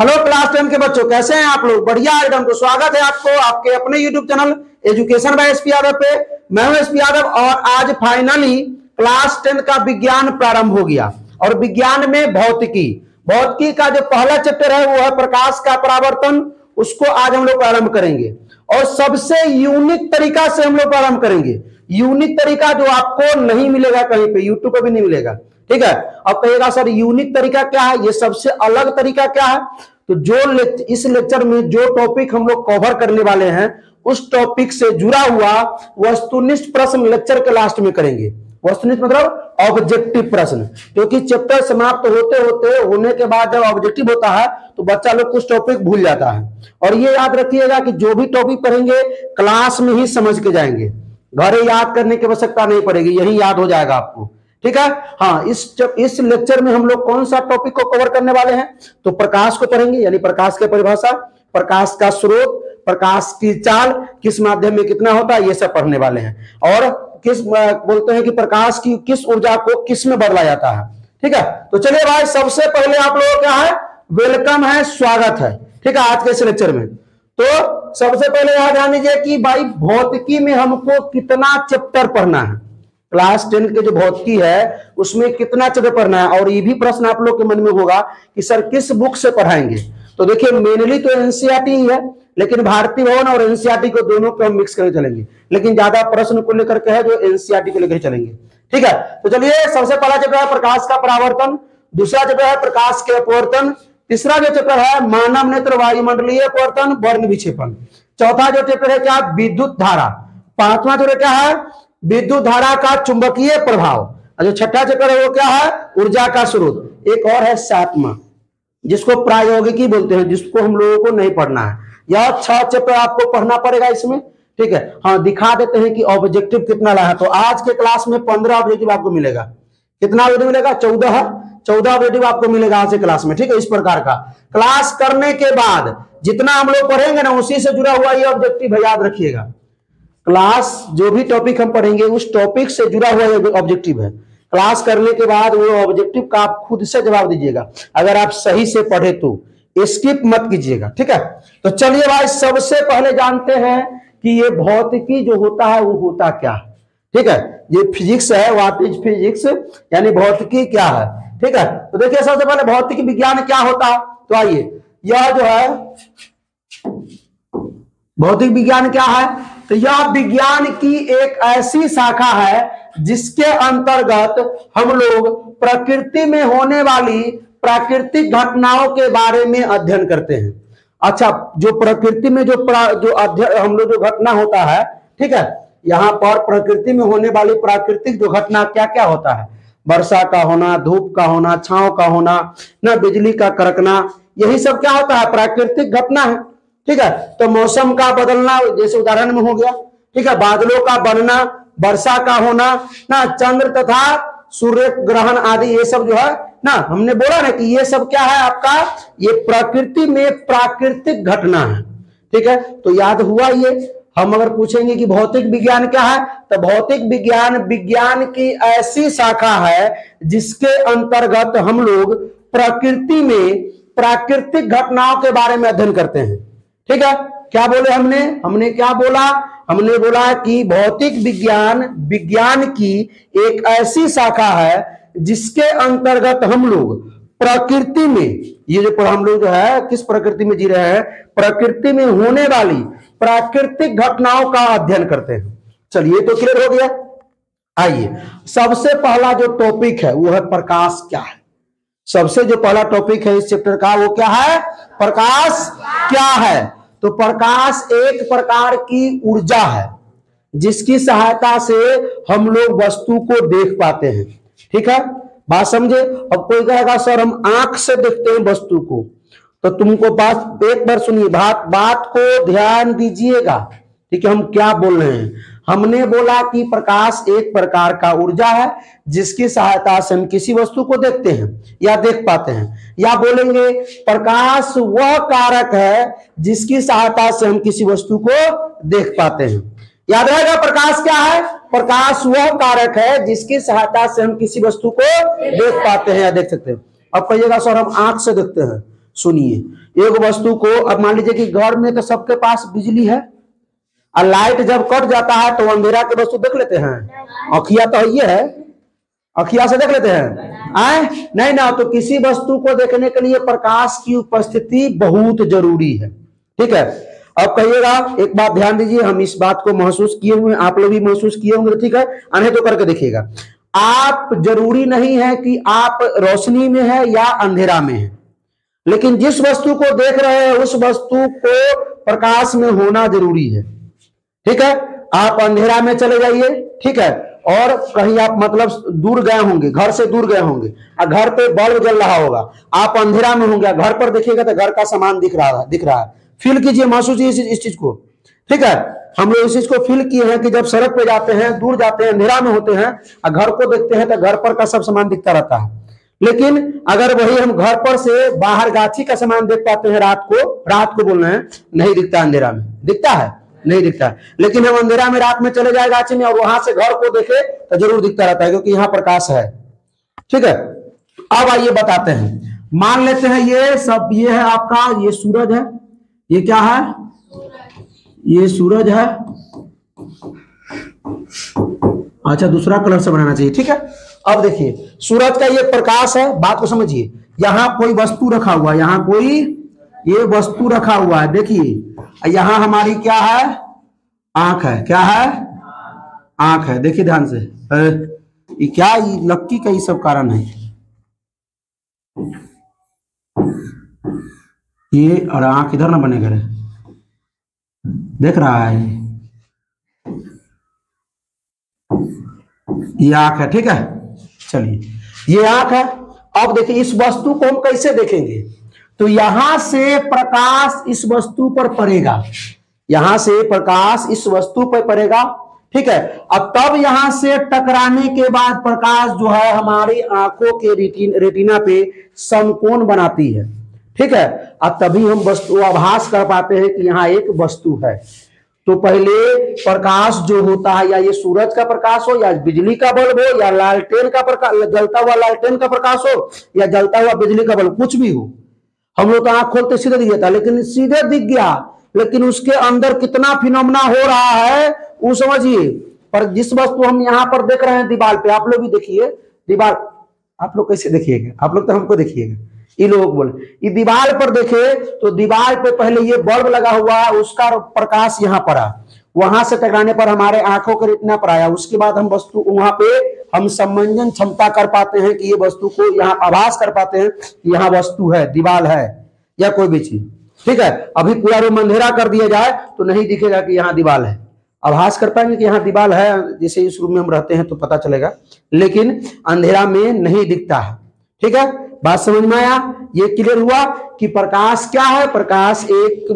Hello class 10 के बच्चों, कैसे हैं आप लोग? बढ़िया एकदम। तो स्वागत है आपको आपके अपने YouTube channel education by SP Yadav पे। मैं हूं एसपी यादव और आज फाइनली क्लास 10 का विज्ञान प्रारंभ हो गया और विज्ञान में भौतिकी का जो पहला चैप्टर है वो है प्रकाश का परावर्तन। उसको आज हम लोग प्रारंभ करेंगे और सबसे यूनिक तरीका से हम लोग प्रारंभ करेंगे। यूनिक तरीका जो आपको नहीं मिलेगा कहीं पे, यूट्यूब पे भी नहीं मिलेगा, ठीक है। अब कहिएगा सर यूनिक तरीका क्या है, ये सबसे अलग तरीका क्या है? तो जो इस लेक्चर में जो टॉपिक हम लोग कवर करने वाले हैं उस टॉपिक से जुड़ा हुआ वस्तुनिष्ठ प्रश्न लेक्चर के लास्ट में करेंगे। वस्तुनिष्ठ मतलब ऑब्जेक्टिव प्रश्न, क्योंकि चैप्टर समाप्त होने के बाद जब ऑब्जेक्टिव होता है तो बच्चा लोग कुछ टॉपिक भूल जाता है। और ये याद रखिएगा कि जो भी टॉपिक पढ़ेंगे क्लास में ही समझ के जाएंगे, घरे याद करने की आवश्यकता नहीं पड़ेगी, यही याद हो जाएगा आपको, ठीक है। हाँ, इस लेक्चर में हम लोग कौन सा टॉपिक को कवर करने वाले हैं? तो प्रकाश को पढ़ेंगे, यानी प्रकाश की परिभाषा, प्रकाश का स्रोत, प्रकाश की चाल, किस माध्यम में कितना होता है, ये सब पढ़ने वाले हैं। और किस बोलते हैं कि प्रकाश की किस ऊर्जा को किस में बदला जाता है, ठीक है। तो चलिए भाई, सबसे पहले आप लोगों क्या है, वेलकम है, स्वागत है, ठीक है, आज के इस लेक्चर में। तो सबसे पहले याद ध्यान दीजिए कि भाई भौतिकी में हमको कितना चैप्टर पढ़ना है, क्लास 10 के जो भौतिकी है उसमें कितना चैप्टर पढ़ना है। और ये भी प्रश्न आप लोग के मन में होगा कि सर किस बुक से पढ़ाएंगे? तो देखिए मेनली तो एनसीईआरटी ही है, लेकिन भारती भवन और एनसीईआरटी को दोनों को हम मिक्स करके चलेंगे, लेकिन ज्यादा प्रश्न को लेकर के है जो एनसीईआरटी को लेकर चलेंगे, ठीक है। तो चलिए, सबसे पहला चैप्टर है प्रकाश का परावर्तन, दूसरा चैप्टर है प्रकाश के अपवर्तन, तीसरा जो चैप्टर है मानव नेत्र वायुमंडलीय अपवर्तन वर्ण विक्षेपण, चौथा जो चैप्टर है क्या विद्युत धारा, पांचवा चैप्टर क्या है विद्युत धारा का चुंबकीय प्रभाव, और जो छठा चक्कर है वो क्या है ऊर्जा का स्रोत, एक और है सातवां जिसको प्रायोगिकी बोलते हैं, जिसको हम लोगों को नहीं पढ़ना है। यह 6 चैप्टर आपको पढ़ना पड़ेगा इसमें, ठीक है। हाँ, दिखा देते हैं कि ऑब्जेक्टिव कितना लाया। तो आज के क्लास में 15 ऑब्जेक्टिव आपको मिलेगा। कितना ऑब्जेक्टिव मिलेगा? 14 ऑब्जेक्टिव आपको मिलेगा आज के क्लास में, ठीक है। इस प्रकार का क्लास करने के बाद जितना हम लोग पढ़ेंगे ना उसी से जुड़ा हुआ ये ऑब्जेक्टिव है, याद रखिएगा। क्लास जो भी टॉपिक हम पढ़ेंगे उस टॉपिक से जुड़ा हुआ ऑब्जेक्टिव है। क्लास करने के बाद वो ऑब्जेक्टिव का आप खुद से जवाब दीजिएगा, अगर आप सही से पढ़े तो, स्किप मत कीजिएगा, ठीक है। तो चलिए भाई, सबसे पहले जानते हैं कि ये भौतिकी जो होता है वो होता क्या है, ठीक है। ये फिजिक्स है, व्हाट इज फिजिक्स, यानी भौतिकी क्या है, ठीक है। तो देखिए सबसे पहले भौतिक विज्ञान क्या होता है, तो आइए, यह जो है भौतिक विज्ञान क्या है, तो यह विज्ञान की एक ऐसी शाखा है जिसके अंतर्गत हम लोग प्रकृति में होने वाली प्राकृतिक घटनाओं के बारे में अध्ययन करते हैं। अच्छा, जो प्रकृति में जो अध्ययन हम लोग जो घटना होता है, ठीक है, यहाँ पर प्रकृति में होने वाली प्राकृतिक जो घटना क्या क्या होता है, वर्षा का होना, धूप का होना, छांव का होना ना, बिजली का कड़कना, यही सब क्या होता है प्राकृतिक घटना है, ठीक है। तो मौसम का बदलना जैसे उदाहरण में हो गया, ठीक है, बादलों का बनना, वर्षा का होना ना, चंद्र तथा सूर्य ग्रहण आदि, ये सब जो है ना, हमने बोला ना कि ये सब क्या है आपका, ये प्रकृति में प्राकृतिक घटना है, ठीक है। तो याद हुआ ये। हम अगर पूछेंगे कि भौतिक विज्ञान क्या है, तो भौतिक विज्ञान विज्ञान की ऐसी शाखा है जिसके अंतर्गत हम लोग प्रकृति में प्राकृतिक घटनाओं के बारे में अध्ययन करते हैं, ठीक है। क्या बोले हमने क्या बोला? हमने बोला कि भौतिक विज्ञान विज्ञान की एक ऐसी शाखा है जिसके अंतर्गत हम लोग प्रकृति में, ये जो हम लोग जो है किस प्रकृति में जी रहे हैं, प्रकृति में होने वाली प्राकृतिक घटनाओं का अध्ययन करते हैं। चलिए, तो क्लियर हो गया। आइए, सबसे पहला जो टॉपिक है वो है प्रकाश क्या है। सबसे जो पहला टॉपिक है इस चैप्टर का वो क्या है, प्रकाश क्या है। तो प्रकाश एक प्रकार की ऊर्जा है जिसकी सहायता से हम लोग वस्तु को देख पाते हैं, ठीक है, बात समझे। अब कोई कहेगा सर हम आंख से देखते हैं वस्तु को, तो तुमको बात एक बार सुनिए, बात को ध्यान दीजिएगा, ठीक है। हम क्या बोल रहे हैं? हमने बोला कि प्रकाश एक प्रकार का ऊर्जा है जिसकी सहायता से हम किसी वस्तु को देखते हैं या देख पाते हैं, या बोलेंगे प्रकाश वह कारक है जिसकी सहायता से हम किसी वस्तु को देख पाते हैं। याद रहेगा प्रकाश क्या है, प्रकाश वह कारक है जिसकी सहायता से हम किसी वस्तु को देख पाते हैं या देख सकते हैं। अब कहिएगा सर हम आंख से देखते हैं, सुनिए, एक वस्तु को, अब मान लीजिए कि घर में तो सबके पास बिजली है और लाइट जब कट जाता है तो अंधेरा के वस्तु देख लेते हैं, अखिया तो ये है, अखिया से देख लेते हैं आए नहीं ना। तो किसी वस्तु को देखने के लिए प्रकाश की उपस्थिति बहुत जरूरी है, ठीक है। अब कहिएगा एक बात ध्यान दीजिए, हम इस बात को महसूस किए हुए, आप लोग भी महसूस किए होंगे, ठीक है, आने तो करके देखिएगा। आप जरूरी नहीं है कि आप रोशनी में है या अंधेरा में है, लेकिन जिस वस्तु को देख रहे हैं उस वस्तु को प्रकाश में होना जरूरी है, ठीक है। आप अंधेरा में चले जाइए, ठीक है, और कहीं आप मतलब दूर गए होंगे, घर से दूर गए होंगे और घर पे बल्ब जल रहा होगा, आप अंधेरा में होंगे, घर पर देखिएगा तो घर का सामान दिख रहा है। फील कीजिए, महसूस कीजिए इस चीज को, ठीक है। हम लोग इस चीज को फील किए हैं कि जब सड़क पे जाते हैं, दूर जाते हैं, अंधेरा में होते हैं और घर को देखते हैं तो घर पर का सब सामान दिखता रहता है। लेकिन अगर वही हम घर पर से बाहर गाछी का सामान देख पाते हैं रात को बोल रहे हैं, नहीं दिखता, अंधेरा में दिखता है, नहीं दिखता है। लेकिन हम अंधेरा में रात में चले जाए गाछी में और वहां से घर को देखे तो जरूर दिखता रहता है, क्योंकि यहाँ प्रकाश है, ठीक है। अब आइए बताते हैं, मान लेते हैं ये सब ये है आपका, ये सूरज है, ये क्या है, ये सूरज है, अच्छा दूसरा कलर से बनाना चाहिए, ठीक है। अब देखिए सूरज का ये प्रकाश है, बात को समझिए, यहाँ कोई वस्तु रखा हुआ है, यहाँ कोई ये वस्तु रखा हुआ है, देखिए यहाँ हमारी क्या है, आंख है, क्या है, आंख है, देखिए ध्यान से, ये क्या लक्की का ये सब कारण है, ये और आंख इधर ना बने करे, देख रहा है ये आंख है, ठीक है, चलिए ये आंख है। अब देखिए इस वस्तु को हम कैसे देखेंगे, तो यहां से प्रकाश इस वस्तु पर पड़ेगा, यहां से प्रकाश इस वस्तु पर पड़ेगा, ठीक है। अब तब यहां से टकराने के बाद प्रकाश जो है हमारी आंखों के रेटिना पे समकोण बनाती है, ठीक है, और तभी हम वस्तु आभास कर पाते हैं कि यहाँ एक वस्तु है। तो पहले प्रकाश जो होता है, या ये सूरज का प्रकाश हो, या बिजली का बल्ब हो, या लालटेन का प्रकाश, जलता हुआ लालटेन का प्रकाश हो, या जलता हुआ बिजली का बल्ब, कुछ भी हो, हम लोग तो आंख खोलते सीधे दिख जाता, लेकिन सीधे दिख गया, लेकिन उसके अंदर कितना फिनोमेना हो रहा है वो समझिए। पर जिस वस्तु हम यहाँ पर देख रहे हैं दीवार पे, आप लोग भी देखिए दीवार, आप लोग कैसे देखिएगा, आप लोग तो हमको देखिएगा, ये लोग बोले ये दीवार पर देखे तो दीवार पे पहले ये बल्ब लगा हुआ है, उसका प्रकाश यहाँ पर आ, वहां से टकराने पर हमारे आंखों के रेटिना पर आया, उसके बाद हम वस्तु वहां पे हम समंजन क्षमता कर पाते हैं कि ये वस्तु को यहाँ आभास कर पाते हैं कि यहाँ वस्तु है, दीवार है या कोई भी चीज, ठीक है। अभी पूरा रूम अंधेरा कर दिया जाए तो नहीं दिखेगा कि यहाँ दीवार है, आभास कर पाएंगे कि यहाँ दीवार है, जैसे इस रूम में हम रहते हैं तो पता चलेगा, लेकिन अंधेरा में नहीं दिखता है, ठीक है। बात समझ में आया, ये क्लियर हुआ कि प्रकाश क्या है, प्रकाश एक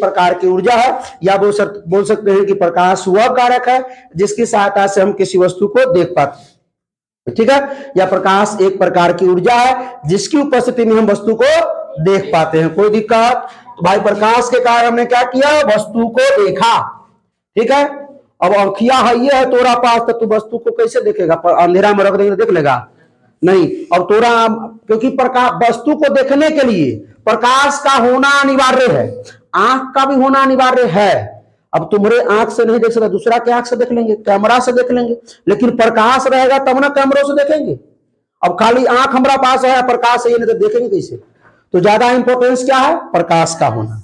प्रकार की ऊर्जा है, या बोल सकते हैं कि प्रकाश वह कारक है जिसकी सहायता से हम किसी वस्तु को देख पाते हैं, ठीक है, या प्रकाश एक प्रकार की ऊर्जा है जिसकी उपस्थिति में हम वस्तु को देख पाते हैं। कोई दिक्कत तो भाई, प्रकाश के कारण हमने क्या किया, वस्तु को देखा, ठीक है। अब अखिया है, ये है तोरा पास, तो तू वस्तु को कैसे देखेगा, अंधेरा में रख देंगे देख लेगा नहीं, और तोरा, क्योंकि प्रकाश वस्तु को देखने के लिए प्रकाश का होना अनिवार्य है, आंख का भी होना अनिवार्य है। अब तुम्हारे आंख से नहीं देख सकता, दूसरा के आंख से देख लेंगे, कैमरा से देख लेंगे, लेकिन प्रकाश रहेगा तब ना कैमरों से देखेंगे। अब खाली आंख हमारा पास है, प्रकाश है, नहीं तो देखेंगे कैसे। तो ज्यादा इंपोर्टेंस क्या है, प्रकाश का होना,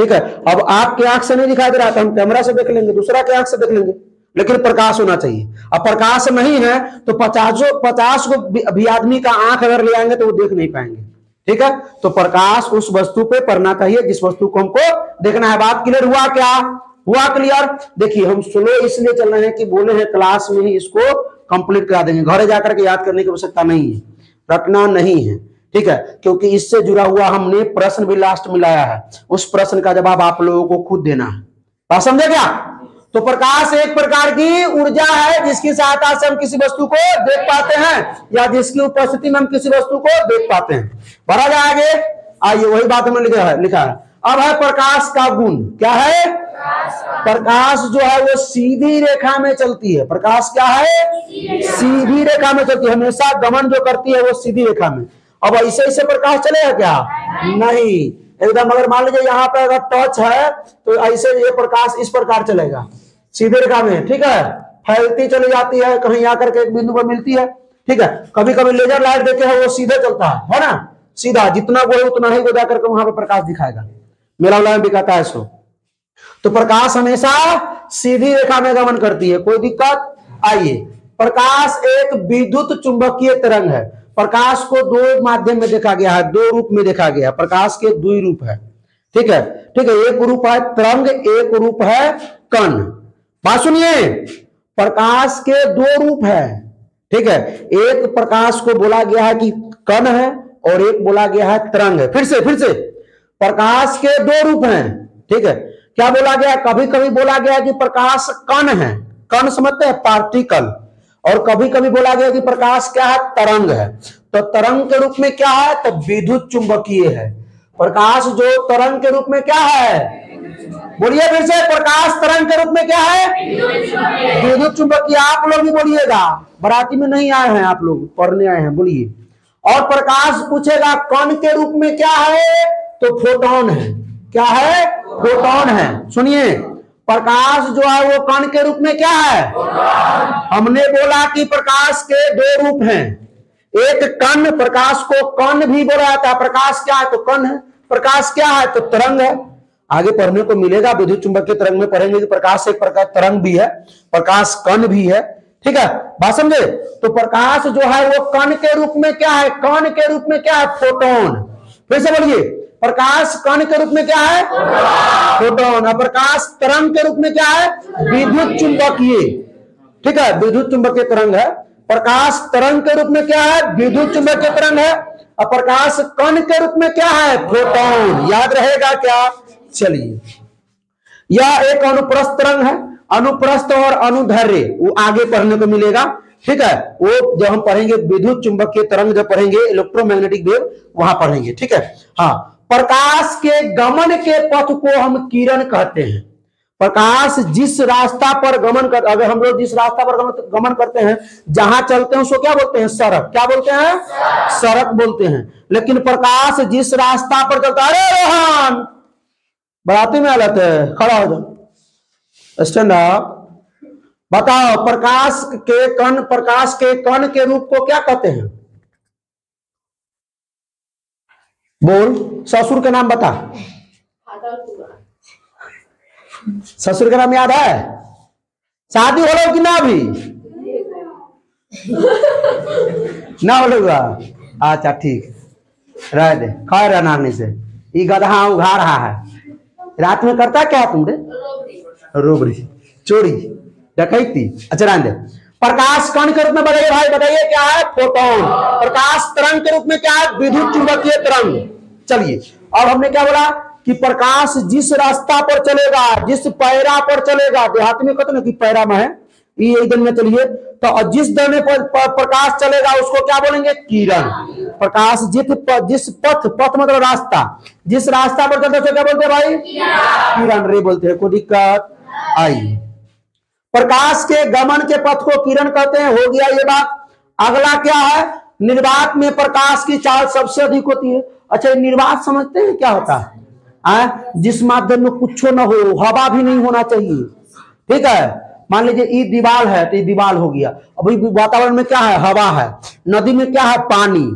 ठीक है। अब आपके आंख से नहीं दिखाई दे रहा था, हम कैमरा से देख लेंगे, दूसरा के आंख से देख लेंगे, लेकिन प्रकाश होना चाहिए। अब प्रकाश नहीं है तो पचास आदमी का आंख अगर ले आएंगे तो वो देख नहीं पाएंगे, ठीक है। तो प्रकाश उस वस्तु पे पड़ना चाहिए जिस वस्तु को हमको देखना है। बात क्लियर हुआ, क्या हुआ क्लियर। देखिए हम स्लो इसलिए चल रहे हैं कि बोले हैं क्लास में ही इसको कंप्लीट करा देंगे, घर जाकर के याद करने की आवश्यकता नहीं है, रटना नहीं है, ठीक है, क्योंकि इससे जुड़ा हुआ हमने प्रश्न भी लास्ट में लाया है, उस प्रश्न का जवाब आप लोगों को खुद देना है। बात समझे क्या। तो प्रकाश एक प्रकार की ऊर्जा है जिसकी सहायता से हम किसी वस्तु को देख पाते हैं, या जिसकी उपस्थिति में हम किसी वस्तु को देख पाते हैं। भरा जाएगा, आइए वही बात हमने लिखा है। अब है प्रकाश का गुण, क्या है, प्रकाश जो है वो सीधी रेखा में चलती है। प्रकाश क्या है, सीधी रेखा में चलती है, हमेशा गमन जो करती है वो सीधी रेखा में। अब ऐसे ऐसे प्रकाश चलेगा क्या? नहीं एकदम। अगर मान लीजिए यहाँ पे अगर टच है तो ऐसे ये प्रकाश इस प्रकार चलेगा सीधे रेखा में, ठीक है, फैलती चली जाती है, कहीं आकर के एक बिंदु पर मिलती है, ठीक है। कभी कभी लेजर लाइट देखे हैं वो सीधे चलता है ना, सीधा जितना वो है उतना ही वो जाकर वहां पर प्रकाश दिखाएगा। मेरा उल्लेख भी कहता है सो तो प्रकाश हमेशा सीधी रेखा में गमन करती है, कोई दिक्कत। आइए, प्रकाश एक विद्युत चुंबकीय तरंग है। प्रकाश को दो माध्यम में देखा गया है, दो रूप में देखा गया है, प्रकाश के दो रूप है, ठीक है, ठीक है। एक रूप है तरंग, एक रूप है कण। बात सुनिए, प्रकाश के दो रूप है, ठीक है। एक प्रकाश को बोला गया है कि कण है और एक बोला गया है तरंग है। फिर से प्रकाश के दो रूप हैं, ठीक है। क्या बोला गया? कभी कभी बोला गया कि प्रकाश कण है, कण समझते हैं, पार्टिकल। और कभी कभी बोला गया कि प्रकाश क्या है? तरंग है। तो तरंग के रूप में क्या है? तो विद्युत चुंबकीय है। प्रकाश जो तरंग के रूप में क्या है? बोलिए फिर से, प्रकाश तरंग के रूप में क्या है? विद्युत चुंबकीय। आप लोग भी बोलिएगा, बराती में नहीं आए हैं, आप लोग पढ़ने आए हैं, बोलिए। और प्रकाश पूछेगा कण के रूप में क्या है? तो फोटोन है। क्या है? फोटोन है। सुनिए, प्रकाश जो है वो कण के रूप में क्या है? हमने बोला कि प्रकाश के दो रूप हैं, एक कण, प्रकाश को कण भी बोला जाता है। प्रकाश क्या है? तो कण है। प्रकाश क्या है? तो तरंग है। आगे पढ़ने को मिलेगा विद्युत चुंबकीय तरंग में पढ़ेंगे कि प्रकाश एक प्रकार तरंग भी है, प्रकाश कण भी है, ठीक है, बात समझे। तो प्रकाश जो है वो कण के रूप में क्या है? कण के रूप में क्या है? फोटोन। फिर से बोलिए, प्रकाश कण के रूप में क्या है? फोटोन। और प्रकाश तरंग के रूप में क्या है? विद्युत चुंबकीय, ठीक है, विद्युत चुंबकीय तरंग है। प्रकाश तरंग के रूप में क्या है? विद्युत चुंबकीय तरंग है। और प्रकाश कण के रूप में क्या है? फोटोन। याद रहेगा क्या? चलिए, यह एक अनुप्रस्थ तरंग है। अनुप्रस्थ और अनुदैर्ध्य वो आगे पढ़ने को मिलेगा, ठीक है, वो जब हम पढ़ेंगे विद्युत चुंबकीय तरंग जब पढ़ेंगे, इलेक्ट्रोमैग्नेटिक वेव, वहां पढ़ेंगे, ठीक है। हाँ, प्रकाश के गमन के पथ को हम किरण कहते हैं। प्रकाश जिस रास्ता पर गमन कर, अगर हम लोग जिस रास्ता पर गमन करते हैं, जहां चलते हैं उसको क्या बोलते हैं? सड़क। क्या बोलते हैं? सड़क बोलते हैं। लेकिन प्रकाश जिस रास्ता पर चलता है, अरे रोहन बराती में हालत है, खड़ा हो जाओ, स्टैंड अप। बताओ, प्रकाश के कण के रूप को क्या कहते हैं? बोल, ससुर के नाम बता। ससुर का नाम याद है? शादी हो रहा कि ना? अभी ना बोलेगा, अच्छा ठीक, रह दे, खा रहा नानी से, ये गधा उघा रहा है। रात में करता क्या तुम रे? रोबरी, चोरी, डकैती। अच्छा, प्रकाश कण के रूप में बताइए भाई, बताइए क्या है? फोटोन। प्रकाश तरंग के रूप में क्या है? विद्युत चुंबकीय तरंग। चलिए, और हमने क्या बोला कि प्रकाश जिस रास्ता पर चलेगा, जिस पैरा पर चलेगा, देहात में कहते ना कि पैरा में है, ये दिन में चलिए, तो जिस दिन पर प्रकाश चलेगा उसको क्या बोलेंगे? किरण। प्रकाश जिस पथ मतलब रास्ता, जिस रास्ता पर चलता है क्या बोलते हैं भाई? किरण रे बोलते हैं, कोई दिक्कत आई। प्रकाश के गमन के पथ को किरण कहते हैं, हो गया ये बात। अगला क्या है? निर्वात में प्रकाश की चाल सबसे अधिक होती है। अच्छा, निर्वात समझते हैं क्या होता है? जिस माध्यम में कुछ ना हो, हवा भी नहीं होना चाहिए, ठीक है। मान लीजिए ये दीवार है तो ये दीवार हो गया। अभी वातावरण में क्या है? हवा है। नदी में क्या है? पानी।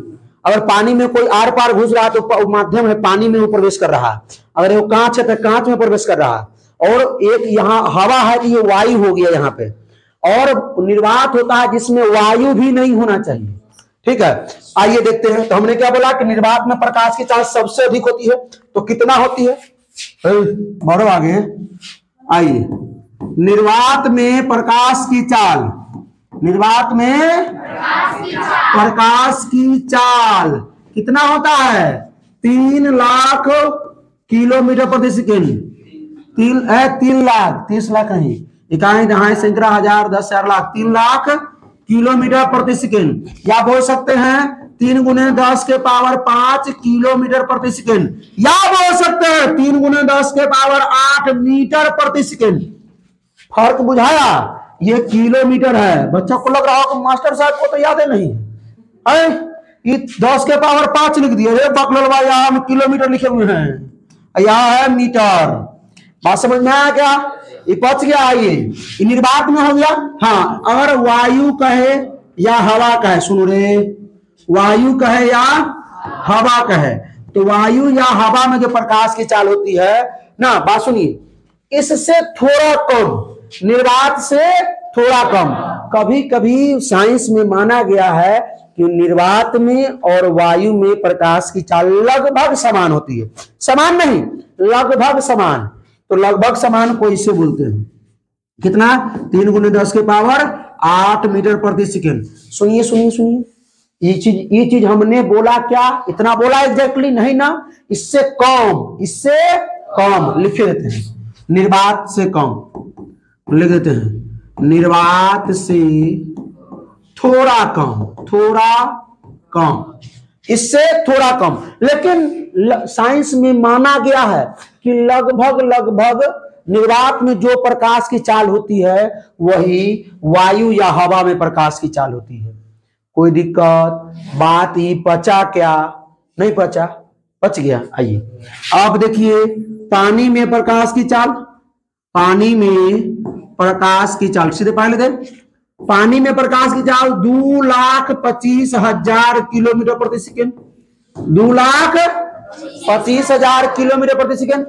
अगर पानी में कोई आर पार घुस रहा है तो माध्यम है, पानी में वो प्रवेश कर रहा है। अगर वो कांच है तो कांच में प्रवेश कर रहा है। और एक यहाँ हवा है तो ये वायु हो गया यहाँ पे। और निर्वात होता है जिसमें वायु भी नहीं होना चाहिए, ठीक है। आइए देखते हैं, तो हमने क्या बोला कि निर्वात में प्रकाश की चाल सबसे अधिक होती है, तो कितना होती है? बढ़ो आगे। आइए, निर्वात में प्रकाश की चाल, निर्वात में प्रकाश की चाल कितना होता है? 3 लाख किलोमीटर प्रति सेकेंड। 3 लाख 30 लाख नहीं, इकाई दहाई सैकड़ा हजार दस हजार लाख, 3 लाख किलोमीटर प्रति सेकेंड, या बोल सकते हैं 3×10⁵ किलोमीटर प्रति सेकेंड, या बोल सकते हैं 3×10⁸ मीटर प्रति सेकेंड। फर्क बुझाया? ये किलोमीटर है। बच्चों को लग रहा हो मास्टर साहब को तो याद है नहीं है, 10 के पावर 5 लिख दिया। अरे बकलोल भाई यहाँ हम किलोमीटर लिखे हुए हैं, यहाँ है मीटर। बात समझ में आया क्या? ये पच गया, ये निर्वात में हो गया। हाँ, अगर वायु कहे या हवा कहे, सुनो रे, वायु कहे या हवा कहे, तो वायु या हवा में जो प्रकाश की चाल होती है ना, बात सुनिए, इससे थोड़ा कम, निर्वात से थोड़ा कम। कभी कभी साइंस में माना गया है कि निर्वात में और वायु में प्रकाश की चाल लगभग समान होती है। समान नहीं, लगभग समान। तो लगभग समान को इससे बोलते हैं, कितना? 3 × 10 के पावर 8 मीटर प्रति सेकेंड। सुनिए सुनिए सुनिए, ये चीज हमने बोला क्या? इतना बोला एग्जैक्टली नहीं ना, इससे कम, इससे कम लिखे देते हैं, निर्वात से कम लिख देते हैं, निर्वात से थोड़ा कम, थोड़ा कम, इससे थोड़ा कम। लेकिन साइंस में माना गया है कि लगभग लगभग निर्वात में जो प्रकाश की चाल होती है वही वायु या हवा में प्रकाश की चाल होती है। कोई दिक्कत? बात ही पचा क्या? नहीं पचा, पच गया। आइए आप देखिए, पानी में प्रकाश की चाल, पानी में प्रकाश की चाल सीधे पहले दे, पानी में प्रकाश की चाल 2,25,000 किलोमीटर प्रति सेकेंड, 2,25,000 किलोमीटर प्रति सेकेंड।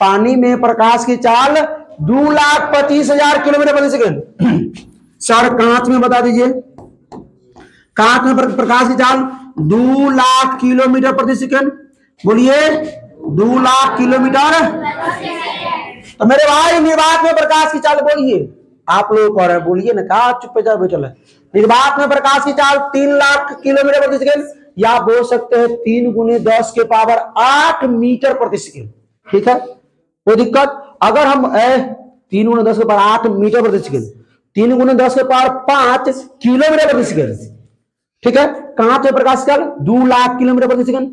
पानी में प्रकाश की चाल 2,25,000 किलोमीटर प्रति सेकेंड। सर कांच में बता दीजिए, कांच में प्रकाश की चाल 2,00,000 किलोमीटर प्रति सेकेंड। बोलिए 2,00,000 किलोमीटर। तो मेरे भाई निर्वात में प्रकाश की चाल बोलिए, आप लोग कह रहे हैं, बोलिए ना, कहा चुप जा बैठल है। निर्वात में प्रकाश की चाल 3,00,000 किलोमीटर प्रति सेकेंड, या बोल सकते हैं 3 × 10 के पावर 8 मीटर प्रति सेकेंड। ठीक है, कोई दिक्कत? अगर हम 3 × 10 के पावर 8 मीटर प्रति सेकेंड, 3 × 10 के पावर 5 किलोमीटर प्रति सेकेंड। ठीक है, कांच में प्रकाश की चाल 2,00,000 किलोमीटर प्रति सेकेंड।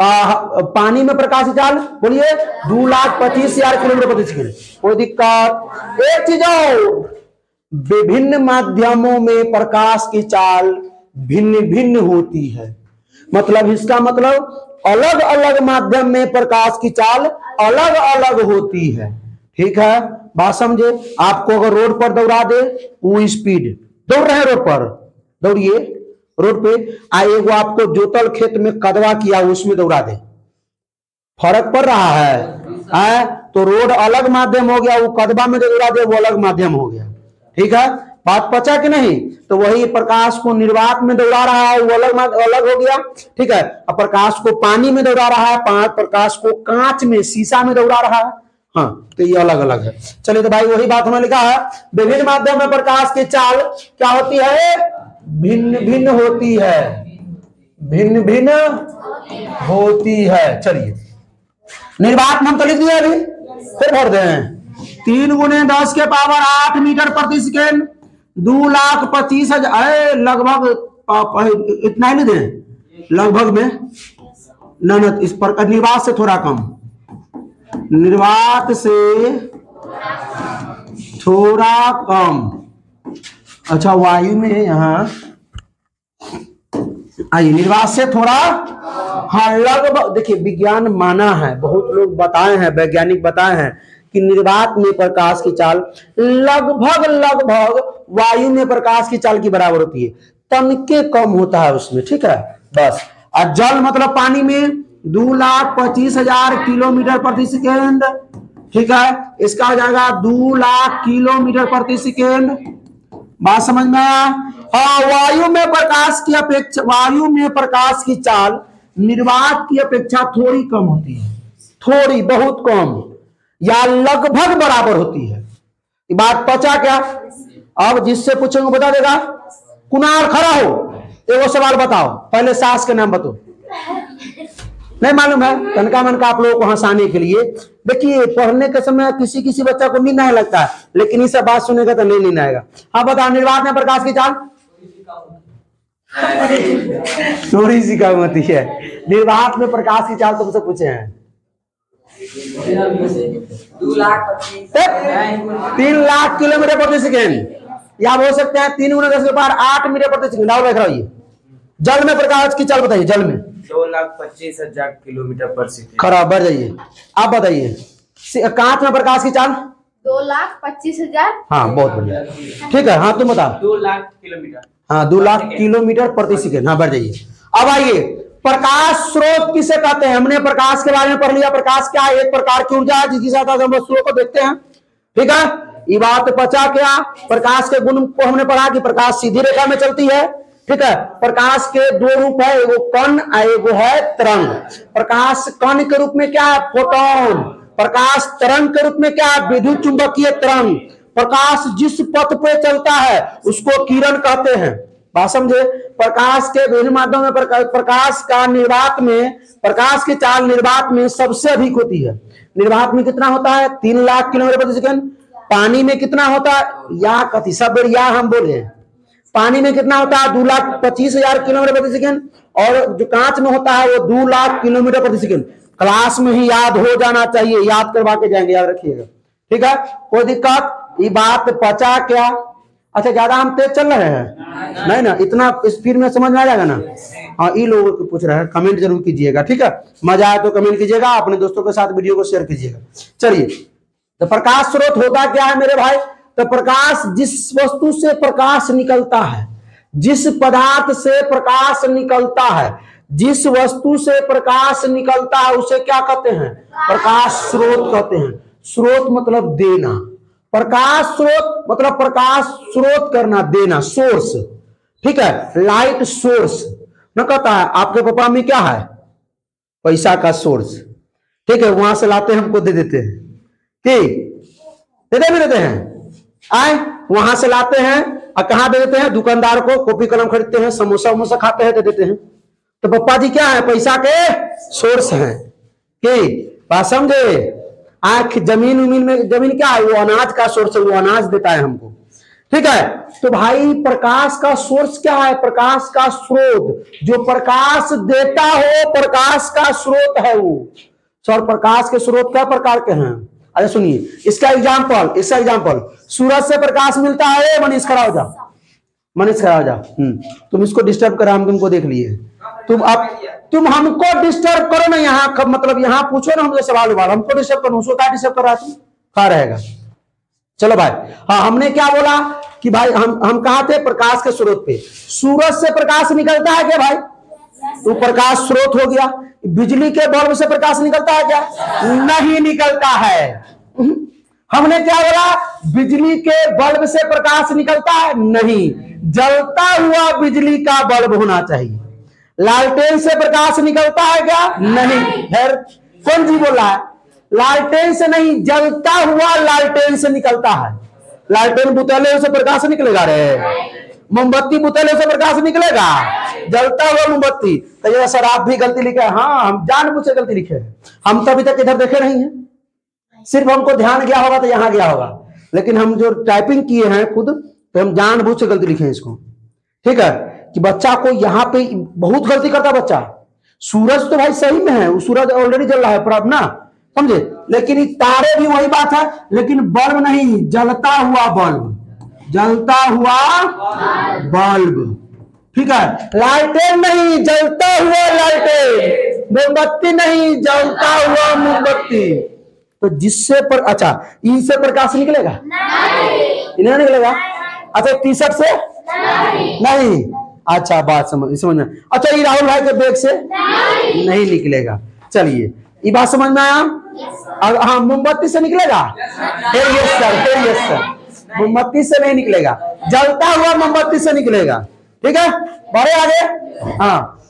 पानी में प्रकाश की चाल बोलिए 2,25,000 किलोमीटर प्रति सेकेंड। कोई दिक्कत? एक चीज और, विभिन्न माध्यमों में प्रकाश की चाल भिन्न भिन्न होती है। मतलब इसका मतलब अलग अलग माध्यम में प्रकाश की चाल अलग अलग होती है। ठीक है, बात समझे? आपको अगर रोड पर दौड़ा दे, वो स्पीड दौड़ रहे, रोड पर दौड़िए, रोड पे आए, वो आपको जोतल खेत में कदवा किया उसमें दौड़ा दे, फर्क पड़ रहा है? तो रोड अलग माध्यम हो गया, वो कदवा में दौड़ा दे वो अलग माध्यम हो गया। ठीक है, बात पचा कि नहीं? तो वही प्रकाश को निर्वात में दौड़ा रहा है, वो अलग हो गया। ठीक है, अब प्रकाश को पानी में दौड़ा रहा है, प्रकाश को कांच में शीशा में दौड़ा रहा है। हाँ, तो ये अलग अलग है। चलिए, तो भाई वही बात हमने लिखा है, विभिन्न माध्यम में प्रकाश की चाल क्या होती है? भिन्न भिन्न होती है, भिन्न भिन्न होती है। चलिए, निर्वात में हम तो लिख दिया, अभी फिर भर दें, 3 × 10 के पावर 8 मीटर प्रति सेकेंड, 2,25,000, लगभग इतना ही दें, लगभग में न, इस पर निर्वात से थोड़ा कम, निर्वात से थोड़ा कम। अच्छा, वायु में यहाँ आइए, निर्वात से थोड़ा, हाँ लगभग। देखिए, विज्ञान माना है, बहुत लोग बताए हैं, वैज्ञानिक बताए हैं कि निर्वात में प्रकाश की चाल लगभग लगभग वायु में प्रकाश की चाल की बराबर होती है, तनके कम होता है उसमें। ठीक है, बस। और जल मतलब पानी में 2,25,000 किलोमीटर प्रति सेकेंड। ठीक है, इसका हो जाएगा 2,00,000 किलोमीटर प्रति सेकेंड। बात समझ में आया? हाँ, वायु में प्रकाश की अपेक्षा, वायु में प्रकाश की चाल निर्वात की अपेक्षा थोड़ी कम होती है, थोड़ी बहुत कम, या लगभग बराबर होती है। ये बात पचा क्या? अब जिससे पूछेंगे बता देगा। कुनाल खड़ा हो, एगो सवाल बताओ, पहले सास के नाम बताओ। नहीं मालूम है? तनका मनका आप लोगों को हंसाने के लिए। देखिए, पढ़ने के समय किसी किसी बच्चा को नींद आने लगता है, लेकिन इस बात सुनेगा तो नहीं नींद आएगा। हाँ बताओ, निर्वात में प्रकाश की चाल थोड़ी सी कम होती है। निर्वात में प्रकाश की चाल तुमसे पूछे हैं, 3,00,000 किलोमीटर प्रति सेकेंड, या बोल सकते हैं 3 × 10 के पावर 8 मीटर प्रति सेकेंड। आओ देख रहा, जल में प्रकाश की चाल बताइए। जल में 2,25,000 किलोमीटर पर सेकंड। खराब, बढ़ जाइए। आप बताइए कांच में प्रकाश की चाल। 2,25,000। हाँ बहुत बढ़िया, ठीक है। हाँ तुम बताओ। 2,00,000 किलोमीटर। हाँ 2,00,000 किलोमीटर प्रति सेकंड। हाँ बढ़ जाइए। अब आइए प्रकाश स्रोत किसे कहते हैं। हमने प्रकाश के बारे में पढ़ लिया। प्रकाश क्या है, एक प्रकार की ऊर्जा है जिसके साथ हम वस्तुओं को देखते हैं, ठीक है। ये बात बचा क्या, प्रकाश के गुण को हमने पढ़ा कि प्रकाश सीधी रेखा में चलती है, ठीक है। प्रकाश के दो रूप है, एगो कण और एगो है तरंग। प्रकाश कण के रूप में क्या है, फोटोन। प्रकाश तरंग के रूप में क्या है, विद्युत चुंबकीय तरंग। प्रकाश जिस पथ पे चलता है उसको किरण कहते हैं, बात समझे। प्रकाश के विभिन्न माध्यम में प्रकाश का निर्वात में, प्रकाश की चाल निर्वात में सबसे अधिक होती है। निर्वात में कितना होता है, 3,00,000 किलोमीटर प्रति सेकंड। पानी में कितना होता है, या कथी सब या हम बोल रहे हैं, पानी में कितना होता है 2,25,000 किलोमीटर प्रति सेकंड। और जो कांच में होता है वो 2,00,000 किलोमीटर प्रति सेकंड। क्लास में ही याद हो जाना चाहिए, याद करवा के जाएंगे, याद रखिएगा, ठीक है। कोई दिक्कत, ये बात पचा क्या। अच्छा ज्यादा हम तेज चल रहे हैं नहीं ना, इतना स्पीड में समझ में आ जाएगा ना। हाँ ये लोगों को पूछ रहा है, कमेंट जरूर कीजिएगा, ठीक है। मजा आया तो कमेंट कीजिएगा, अपने दोस्तों के साथ वीडियो को शेयर कीजिएगा। चलिए तो प्रकाश स्रोत होता क्या है मेरे भाई, तो प्रकाश जिस वस्तु से प्रकाश निकलता है, जिस पदार्थ से प्रकाश निकलता है, जिस वस्तु से प्रकाश निकलता है उसे क्या कहते हैं, प्रकाश स्रोत कहते हैं। स्रोत मतलब देना, प्रकाश स्रोत मतलब प्रकाश स्रोत करना, देना, सोर्स, ठीक है। लाइट सोर्स न कहता है आपके पापा में क्या है, पैसा का सोर्स, ठीक है। वहां से लाते हैं, हमको दे देते हैं दे देते हैं, आए वहां से लाते हैं और कहाँ दे देते हैं, दुकानदार को। कॉपी कलम खरीदते हैं, समोसा वमोसा खाते हैं, दे देते हैं। तो पप्पा जी क्या है, पैसा के सोर्स हैं, कि बात समझे। आंख जमीन उमीन में, जमीन क्या है, वो अनाज का सोर्स है, वो अनाज देता है हमको, ठीक है। तो भाई प्रकाश का सोर्स क्या है, प्रकाश का स्रोत, जो प्रकाश देता हो प्रकाश का स्रोत है वो। सर प्रकाश के स्रोत क्या प्रकार के हैं, अरे सुनिए इसका एग्जाम्पल, इसका एग्जाम्पल सूरज से प्रकाश मिलता है। मनीष खड़ा हो जा, मनीष खड़ा हो जा। तुम इसको डिस्टर्ब करा, हम तुमको देख लिए, तुम अब तुम हमको डिस्टर्ब करो ना। यहाँ मतलब यहाँ पूछो ना हमसे सवाल वाला, हमको डिस्टर्ब करो, उसको क्या डिस्टर्ब कर रहा तुम, कहाँ रहेगा। चलो भाई, हाँ हमने क्या बोला कि भाई हम कहाँ थे, प्रकाश के स्रोत पे। सूरज से प्रकाश निकलता है क्या भाई, तो प्रकाश स्रोत हो गया। बिजली के बल्ब से प्रकाश निकलता है क्या, नहीं निकलता है। हमने क्या बोला, बिजली के बल्ब से प्रकाश निकलता है, नहीं, जलता हुआ बिजली का बल्ब होना चाहिए। लालटेन से प्रकाश निकलता है क्या, नहीं। खैर कौन जी बोला है, लालटेन से नहीं, जलता हुआ लालटेन से निकलता है। लालटेन बुतैलों से प्रकाश निकलेगा रे, मोमबत्ती बुतैलों से प्रकाश निकलेगा, जलता हुआ मोमबत्ती। तो सर आप भी गलती लिखे, हाँ हम जानबूझ के गलती लिखे, हम तो अभी तक इधर देखे नहीं है, सिर्फ हमको ध्यान गया होगा तो यहाँ गया होगा, लेकिन हम जो टाइपिंग किए हैं खुद तो हम जानबूझ के गलती लिखे हैं इसको, ठीक है। कि बच्चा को यहाँ पे बहुत गलती करता बच्चा। सूरज तो भाई सही में है, सूरज ऑलरेडी जल रहा है पर अब ना समझे, लेकिन तारे भी वही बात है, लेकिन बल्ब नहीं, जलता हुआ बल्ब, जलता हुआ बल्ब, ठीक है। लालटेन नहीं, जलता हुआ लालटेन, मोमबत्ती नहीं, जलता हुआ मोमबत्ती। तो जिससे पर अच्छा इनसे प्रकाश निकलेगा नहीं, निकलेगा। अच्छा टी शर्ट से नहीं, अच्छा बात समझ में। अच्छा ये राहुल भाई के बैग से नहीं निकलेगा। चलिए ये बात समझ में आया। और हाँ मोमबत्ती से निकलेगा, यस सर, यस सर, मोमबत्ती से नहीं निकलेगा, जलता हुआ मोमबत्ती से निकलेगा, ठीक है। बड़े आगे, हाँ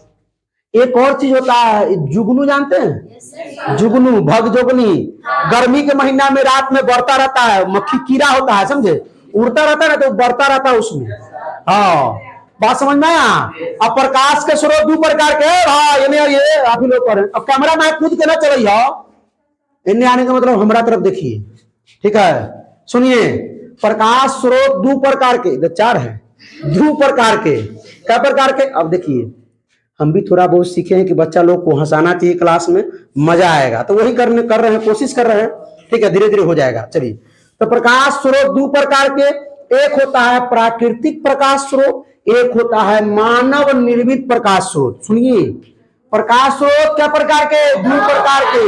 एक और चीज होता है, जुगनू जानते हैं, जुगनू, भग जोगनी, गर्मी के महीना में रात में बढ़ता रहता है, मक्खी कीड़ा होता है समझे, उड़ता रहता है ना, तो बढ़ता रहता है उसमें। हाँ बात समझ में आया। अब प्रकाश के स्रोत दो प्रकार के, हाँ ये आप ही लोग पढ़े। अब कैमरा मैं खुद के ना चल रही, इन्हें आने का मतलब हमारा तरफ देखिए, ठीक है। सुनिए प्रकाश स्रोत दो प्रकार के, इधर चार है, दो प्रकार के, क्या प्रकार के। अब देखिए हम भी थोड़ा बहुत सीखे हैं कि बच्चा लोग को हंसाना चाहिए क्लास में, मजा आएगा, तो वही कर रहे हैं, कोशिश कर रहे हैं, ठीक है, धीरे धीरे हो जाएगा। चलिए तो प्रकाश स्रोत दो प्रकार के, एक होता है प्राकृतिक प्रकाश स्रोत, एक होता है मानव निर्मित प्रकाश स्रोत। सुनिए, प्रकाश स्रोत क्या प्रकार के? दो प्रकार के।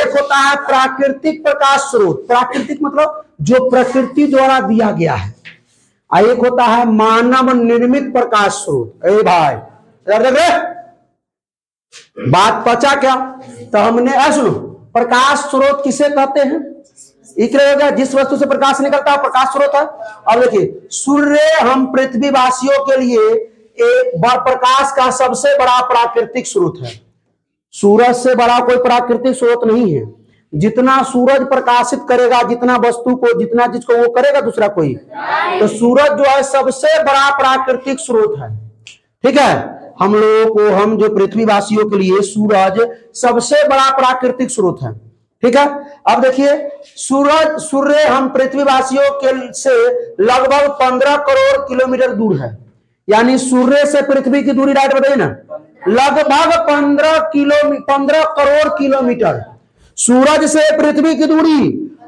एक होता है प्राकृतिक प्रकाश स्रोत, प्राकृतिक मतलब जो प्रकृति द्वारा दिया गया है, और एक होता है मानव निर्मित प्रकाश स्रोत। अरे भाई बात पचा क्या? तो हमने सुनो, प्रकाश स्रोत किसे कहते हैं? जिस वस्तु से प्रकाश निकलता है प्रकाश स्रोत है। अब देखिए, सूर्य हम पृथ्वीवासियों के लिए एक प्रकाश का सबसे बड़ा प्राकृतिक स्रोत है। सूरज से बड़ा कोई प्राकृतिक स्रोत नहीं है। जितना सूरज प्रकाशित करेगा, जितना वस्तु को, जितना चीज को वो करेगा दूसरा कोई, तो सूरज जो है सबसे बड़ा प्राकृतिक स्रोत है। ठीक है, हम लोगों को, हम जो पृथ्वीवासियों के लिए सूरज सबसे बड़ा प्राकृतिक स्रोत है। ठीक है, अब देखिए, सूर्य हम पृथ्वीवासियों के से लगभग 15 करोड़ किलोमीटर दूर है। यानी सूर्य से पृथ्वी की दूरी राइट बताइए ना, लगभग 15 करोड़ किलोमीटर। सूरज से पृथ्वी की दूरी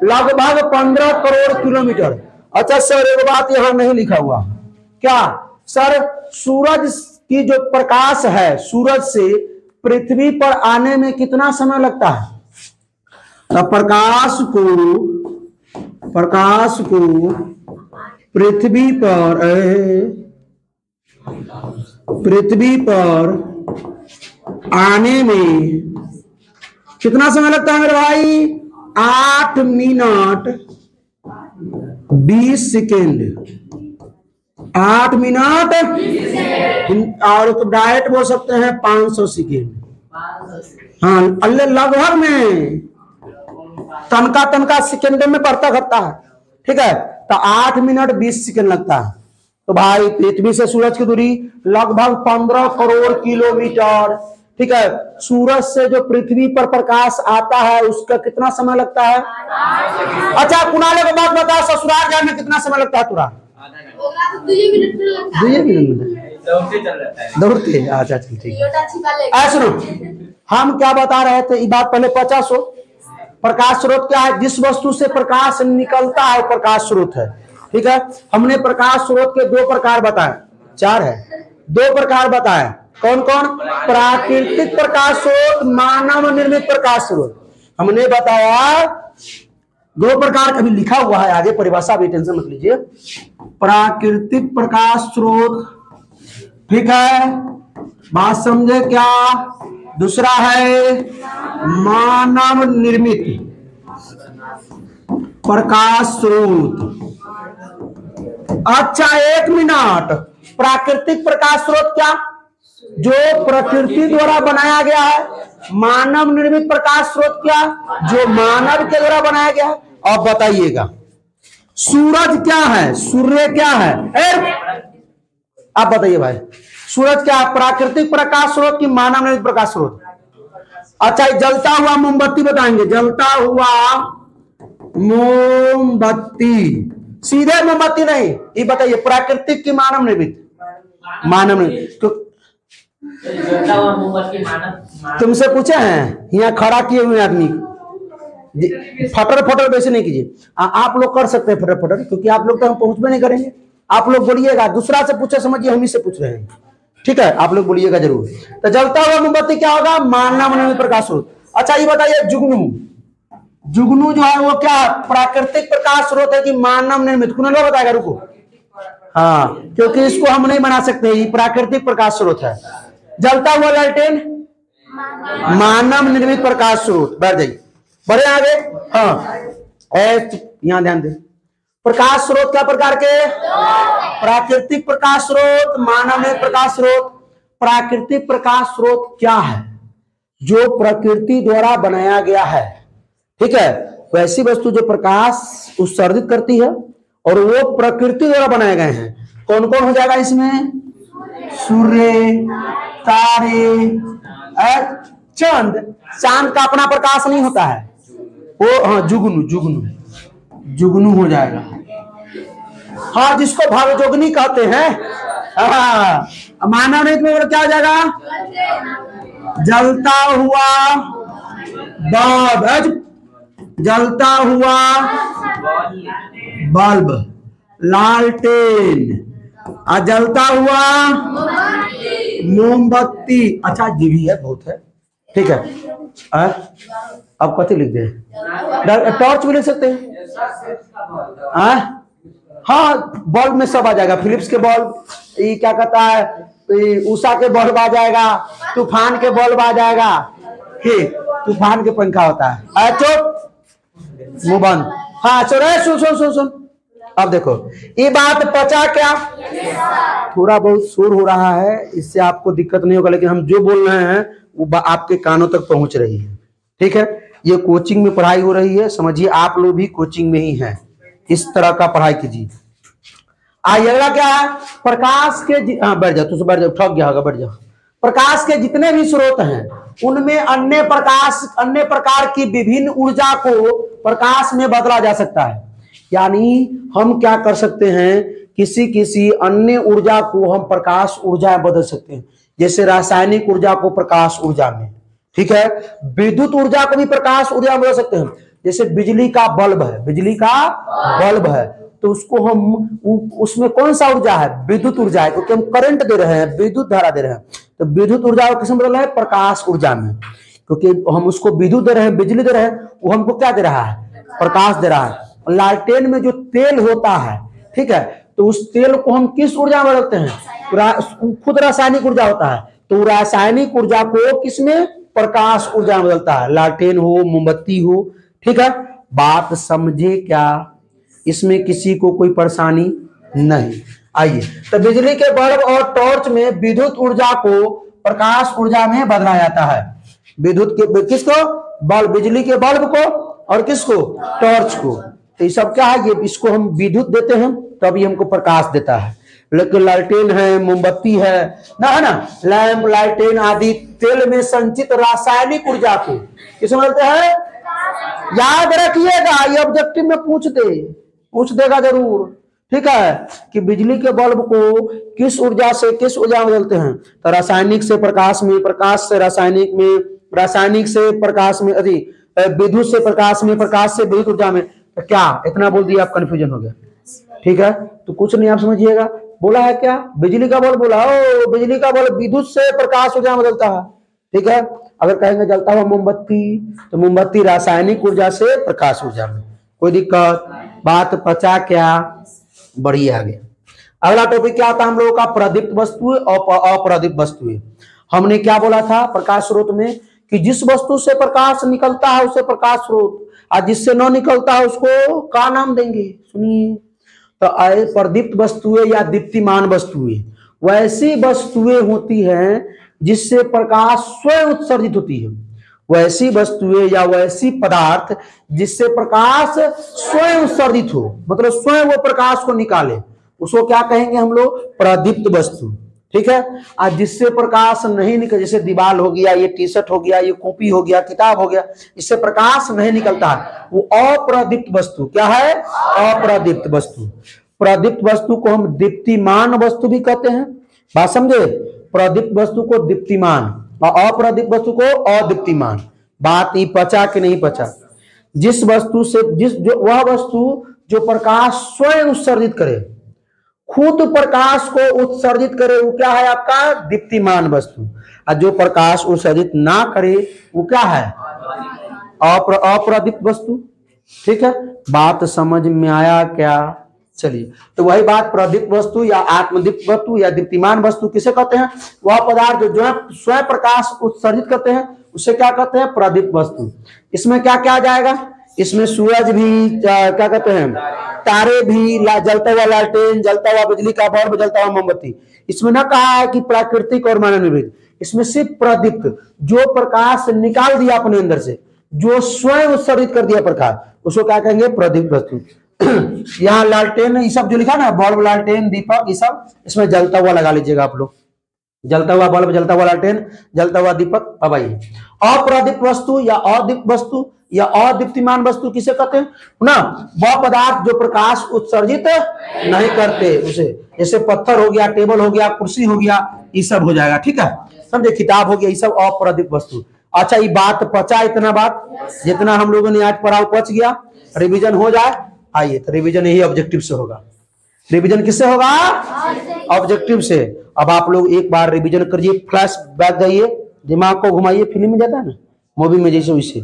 लगभग 15 करोड़ किलोमीटर। अच्छा सर, एक बात यहां नहीं लिखा हुआ क्या सर? सूरज की जो प्रकाश है, सूरज से पृथ्वी पर आने में कितना समय लगता है? प्रकाश को पृथ्वी पर आने में कितना समय लगता है मेरे भाई? 8 मिनट 20 सेकेंड। 8 मिनट और तो डायरेक्ट बोल सकते हैं 500 सेकेंड। हाँ, लगभग में तनका सेकेंड में पड़ता घटता है। ठीक है, तो 8 मिनट 20 सेकेंड लगता है। तो भाई पृथ्वी से सूरज की दूरी लगभग 15 करोड़ किलोमीटर। ठीक है, सूरज से जो पृथ्वी पर प्रकाश आता है उसका कितना समय लगता है? अच्छा कुणाल को बात बता, ससुराल जाने में कितना समय लगता है? तुरा 2 मिनट दौड़ते। अच्छा सुनो, हम क्या बता रहे थे, बात पहले 50 हो। प्रकाश स्रोत क्या है? जिस वस्तु से प्रकाश निकलता है प्रकाश स्रोत है। ठीक है, हमने प्रकाश स्रोत के 2 प्रकार बताए, 4 है, 2 प्रकार बताए। कौन कौन? प्राकृतिक प्रकाश स्रोत, मानव निर्मित प्रकाश स्रोत। हमने बताया 2 प्रकार का भी लिखा हुआ है आगे, परिभाषा भी टेंशन मत लीजिए। प्राकृतिक प्रकाश स्रोत, ठीक है, बात समझे क्या? दूसरा है मानव निर्मित प्रकाश स्रोत। अच्छा एक मिनट, प्राकृतिक प्रकाश स्रोत क्या? जो प्रकृति द्वारा बनाया गया है। मानव निर्मित प्रकाश स्रोत क्या? जो मानव के द्वारा बनाया गया है। अब बताइएगा, सूरज क्या है? सूर्य क्या है? आप बताइए भाई, सूरज क्या प्राकृतिक प्रकाश स्रोत की मानव निर्मित प्रकाश स्रोत? अच्छा, जलता हुआ मोमबत्ती बताएंगे। जलता हुआ मोमबत्ती, सीधे मोमबत्ती नहीं, ये बताइए प्राकृतिक की मानव निर्मित? मानव निर्मित। तुमसे पूछे हैं यहाँ खड़ा किए हुए आदमी, फटर फटर वैसे नहीं कीजिए। आप लोग कर सकते हैं फटर फटर, क्योंकि आप लोग तो हम पहुंच भी नहीं करेंगे। आप लोग बोलिएगा, दूसरा से पूछे समझिए, हम ही से पूछ रहे हैं। ठीक है, आप लोग बोलिएगा जरूर। तो जलता हुआ मोमबत्ती क्या होगा? मानव निर्मित प्रकाश स्रोत। अच्छा ये बताइए, जुगनू, जुगनू जो है वो क्या प्राकृतिक प्रकाश स्रोत है कि मानव निर्मित? कुछ लोग बताएगा, रुको। हाँ, क्योंकि इसको हम नहीं बना सकते, ये प्राकृतिक प्रकाश स्रोत है। जलता हुआ लालटेन मानव निर्मित प्रकाश स्रोत। बैठ जाइए, बढ़े आगे। हाँ, यहाँ ध्यान दे, प्रकाश स्रोत क्या प्रकार के? प्राकृतिक प्रकाश स्रोत, मानव निर्मित प्रकाश स्रोत। प्राकृतिक प्रकाश स्रोत क्या है? जो प्रकृति द्वारा बनाया गया है। ठीक है, वैसी वस्तु जो प्रकाश उत्सर्जित करती है और वो प्रकृति द्वारा बनाए गए हैं। कौन कौन हो जाएगा इसमें? सूर्य, तारे, चंद। चांद का अपना प्रकाश नहीं होता है वो। हाँ, जुगनू, जुगनू, जुगनू हो जाएगा। हाँ, जिसको भावजोगनी कहते हैं। हाँ, मानव निर्मित में क्या हो जाएगा? जलता हुआ बल्ब, जलता हुआ बल्ब, लालटेन, आ जलता हुआ मोमबत्ती। अच्छा जी भी है, बहुत है, ठीक है। अब कथी लिख दे, टॉर्च भी ले सकते हैं। हाँ, बल्ब में सब आ जाएगा, फिलिप्स के बल्ब, ये क्या कहता है, उषा के बल्ब आ जाएगा, तूफान के बल्ब आ जाएगा। ठीक, तूफान के पंखा होता है। चुप मुबन। हाँ सुन सुन सुन सुन, अब देखो ये बात पचा क्या? थोड़ा बहुत शोर हो रहा है, इससे आपको दिक्कत नहीं होगा, लेकिन हम जो बोल रहे हैं वो आपके कानों तक पहुंच रही है, ठीक है। ये कोचिंग में पढ़ाई हो रही है, समझिए आप लोग भी कोचिंग में ही हैं, इस तरह का पढ़ाई कीजिए। अगला क्या है, प्रकाश के बैठ जाओ, तुझसे बैठ जाओ, ठक गया होगा, बैठ जाओ। प्रकाश के जितने भी स्रोत हैं उनमें अन्य प्रकार की विभिन्न ऊर्जा को प्रकाश में बदला जा सकता है। यानी हम क्या कर सकते हैं, किसी किसी अन्य ऊर्जा को हम प्रकाश ऊर्जा में बदल सकते हैं, जैसे रासायनिक ऊर्जा को प्रकाश ऊर्जा में, ठीक है। विद्युत ऊर्जा को भी प्रकाश ऊर्जा में बदल सकते हैं, जैसे बिजली का बल्ब है, बिजली का बल्ब है तो उसको हम, उसमें कौन सा ऊर्जा है, विद्युत ऊर्जा है, क्योंकि हम करंट दे रहे हैं, विद्युत धारा दे रहे हैं, तो विद्युत ऊर्जा का किस्म बदल है प्रकाश ऊर्जा में, क्योंकि हम उसको विद्युत दे रहे हैं, बिजली दे रहे हैं, वो हमको क्या दे रहा है, प्रकाश दे रहा है। लालटेन में जो तेल होता है, ठीक है, तो उस तेल को हम किस ऊर्जा में बदलते हैं, खुद रासायनिक ऊर्जा होता है, तो रासायनिक ऊर्जा को किसमें, प्रकाश ऊर्जा में बदलता है, लालटेन हो, मोमबत्ती हो, ठीक है। बात समझे क्या, इसमें किसी को कोई परेशानी नहीं। आइए, तो बिजली के बल्ब और टॉर्च में विद्युत ऊर्जा को प्रकाश ऊर्जा में बदला जाता है। विद्युत के किसको, बल्ब, बिजली के बल्ब को और किसको, टॉर्च को, तो ये सब क्या है, ये इसको हम विद्युत देते हैं तभी हमको प्रकाश देता है। लेकिन लालटेन है, मोमबत्ती है ना, है ना, लैम्प, लालटेन आदि तेल में संचित रासायनिक ऊर्जा को किसे बोलते हैं। याद रखिएगा, ये ऑब्जेक्टिव में पूछ देगा जरूर, ठीक है, कि बिजली के बल्ब को किस ऊर्जा से किस ऊर्जा में बदलते हैं, तो रासायनिक से प्रकाश में, प्रकाश से रासायनिक में, रासायनिक से प्रकाश में, अरे विद्युत से प्रकाश में, प्रकाश से विद्युत ऊर्जा में। तो क्या इतना बोल दिया, आप कंफ्यूजन हो गया, ठीक है। तो कुछ नहीं, आप समझिएगा, बोला है क्या, बिजली का बल्ब बोला, ओ बिजली का बल्ब विद्युत से प्रकाश ऊर्जा में बदलता है, ठीक है। अगर कहेंगे जलता हुआ मोमबत्ती, तो मोमबत्ती रासायनिक ऊर्जा से प्रकाश ऊर्जा में, कोई दिक्कत। बात पचा क्या, बढ़िया आगे। अगला टॉपिक क्या आता है हम लोगों का, प्रदीप्त वस्तुएं और अप्रदीप्त वस्तुएं। हमने क्या बोला था प्रकाश स्रोत में, कि जिस वस्तु से प्रकाश निकलता है उसे प्रकाश स्रोत, और जिससे न निकलता है उसको क्या नाम देंगे, सुनिए। तो प्रदीप्त वस्तुएं या दीप्तिमान वस्तुएं वैसी वस्तुएं होती हैं जिससे प्रकाश स्वयं उत्सर्जित होती है, वैसी वस्तुएं या वैसी पदार्थ जिससे प्रकाश स्वयं उत्सर्जित हो, मतलब स्वयं वो प्रकाश को निकाले, उसको क्या कहेंगे हम लोग, प्रदीप्त वस्तु, ठीक है। और जिससे प्रकाश नहीं निकल, जैसे दीवार हो गया, ये टी शर्ट हो गया, ये कॉपी हो गया, किताब हो गया, इससे प्रकाश नहीं निकलता है, वो अप्रदीप्त वस्तु। क्या है, अप्रदीप्त वस्तु। प्रदीप्त वस्तु को हम दीप्तिमान वस्तु भी कहते हैं, बात समझे। प्रदीप्त वस्तु को दीप्तिमान और अप्रदीप्त वस्तु को अदीप्तिमान। बात ये पचा कि नहीं पचा। जिस वस्तु से वह वस्तु जो प्रकाश स्वयं उत्सर्जित करे, खुद प्रकाश को उत्सर्जित करे, वो क्या है आपका, दीप्तिमान वस्तु। और जो प्रकाश उत्सर्जित ना करे वो क्या है, अप्रदीप्त वस्तु, ठीक है। बात समझ में आया क्या। चलिए, तो वही बात प्रदीप्त वस्तु या आत्मदीप्त वस्तु या दीप्तिमान वस्तु किसे कहते हैं, वह पदार्थ जो है स्वयं प्रकाश उत्सर्जित करते हैं उसे क्या कहते हैं, प्रदीप्त वस्तु। इसमें क्या क्या आ जाएगा, इसमें सूरज भी, क्या कहते हैं, तारे भी, जलता हुआ लालटेन, जलता हुआ बिजली का बल्ब, जलता हुआ मोमबत्ती। इसमें ना कहा है कि प्राकृतिक और मानव निर्मित, इसमें सिर्फ प्रदीप्त, जो प्रकाश निकाल दिया अपने अंदर से, जो स्वयं उत्सर्जित कर दिया प्रकाश, उसको क्या कहेंगे, प्रदीप्त वस्तु। यहाँ लालटेन, ये सब जो लिखा ना, बल्ब, लालटेन, दीपक, ये सब इसमें जलता हुआ लगा लीजिएगा आप लोग, जलता हुआ बल्ब, जलता हुआ लालटेन, जलता हुआ दीपक। अब आइए, अप्रदीप्त वस्तु या अदीप्त वस्तु या अदीप्तिमान वस्तु किसे कहते हैं ना, वह पदार्थ जो प्रकाश उत्सर्जित नहीं करते उसे, जैसे पत्थर हो गया, टेबल हो गया, कुर्सी हो गया, ये सब हो जाएगा, ठीक है, समझे, किताब हो गया, ये सब अप्रदीप्त वस्तु। अच्छा, ये बात पचा इतना, बात जितना हम लोगों ने आज पढ़ा पच गया, रिविजन हो जाए। आइए, तो रिवीजन यही ऑब्जेक्टिव से होगा। रिवीजन किससे होगा? ऑब्जेक्टिव से। अब आप लोग एक बार रिवीजन करिए, फ्लैश बैक जाइए, दिमाग को घुमाइए, फिल्म में जाता है ना, मूवी में जैसे वैसे,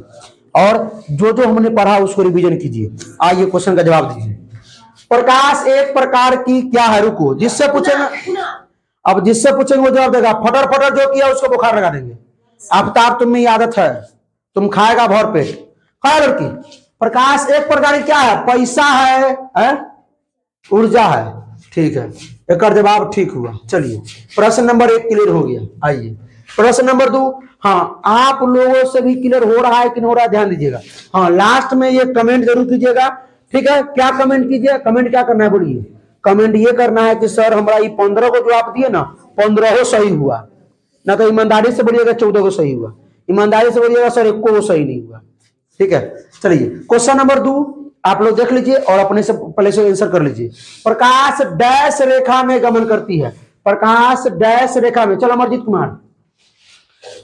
और जो जो हमने पढ़ा उसको रिवीजन कीजिए। आइए क्वेश्चन का जवाब दीजिए। प्रकाश एक प्रकार की क्या है? रुको, जिससे पूछेंगे, अब जिससे पूछेंगे वो जवाब देगा। फटर फटर जो किया उसको बुखार लगा देंगे। आफ्ताब तुम में ये आदत है, तुम खाएगा भर पेट। खा लड़की, प्रकाश एक प्रकार की क्या है? पैसा है, ऊर्जा है। ठीक है, एक जवाब ठीक हुआ। चलिए प्रश्न नंबर 1 क्लियर हो गया। आइए प्रश्न नंबर 2। हाँ, आप लोगों से भी क्लियर हो रहा है कि नहीं हो रहा है, ध्यान दीजिएगा। हाँ, लास्ट में ये कमेंट जरूर कीजिएगा, ठीक है? क्या कमेंट कीजिए? कमेंट क्या करना है बोलिए? कमेंट ये करना है कि सर हमारा ये 15 को जो आप दिए ना, 15 सही हुआ ना, तो ईमानदारी से बोलिएगा 14 को सही हुआ, ईमानदारी से बोलिएगा सर 1 को सही नहीं हुआ। ठीक है, चलिए क्वेश्चन नंबर 2 आप लोग देख लीजिए और अपने से पहले से आंसर कर लीजिए। प्रकाश डैश रेखा में गमन करती है। प्रकाश डैश रेखा में, चलो अमरजीत कुमार,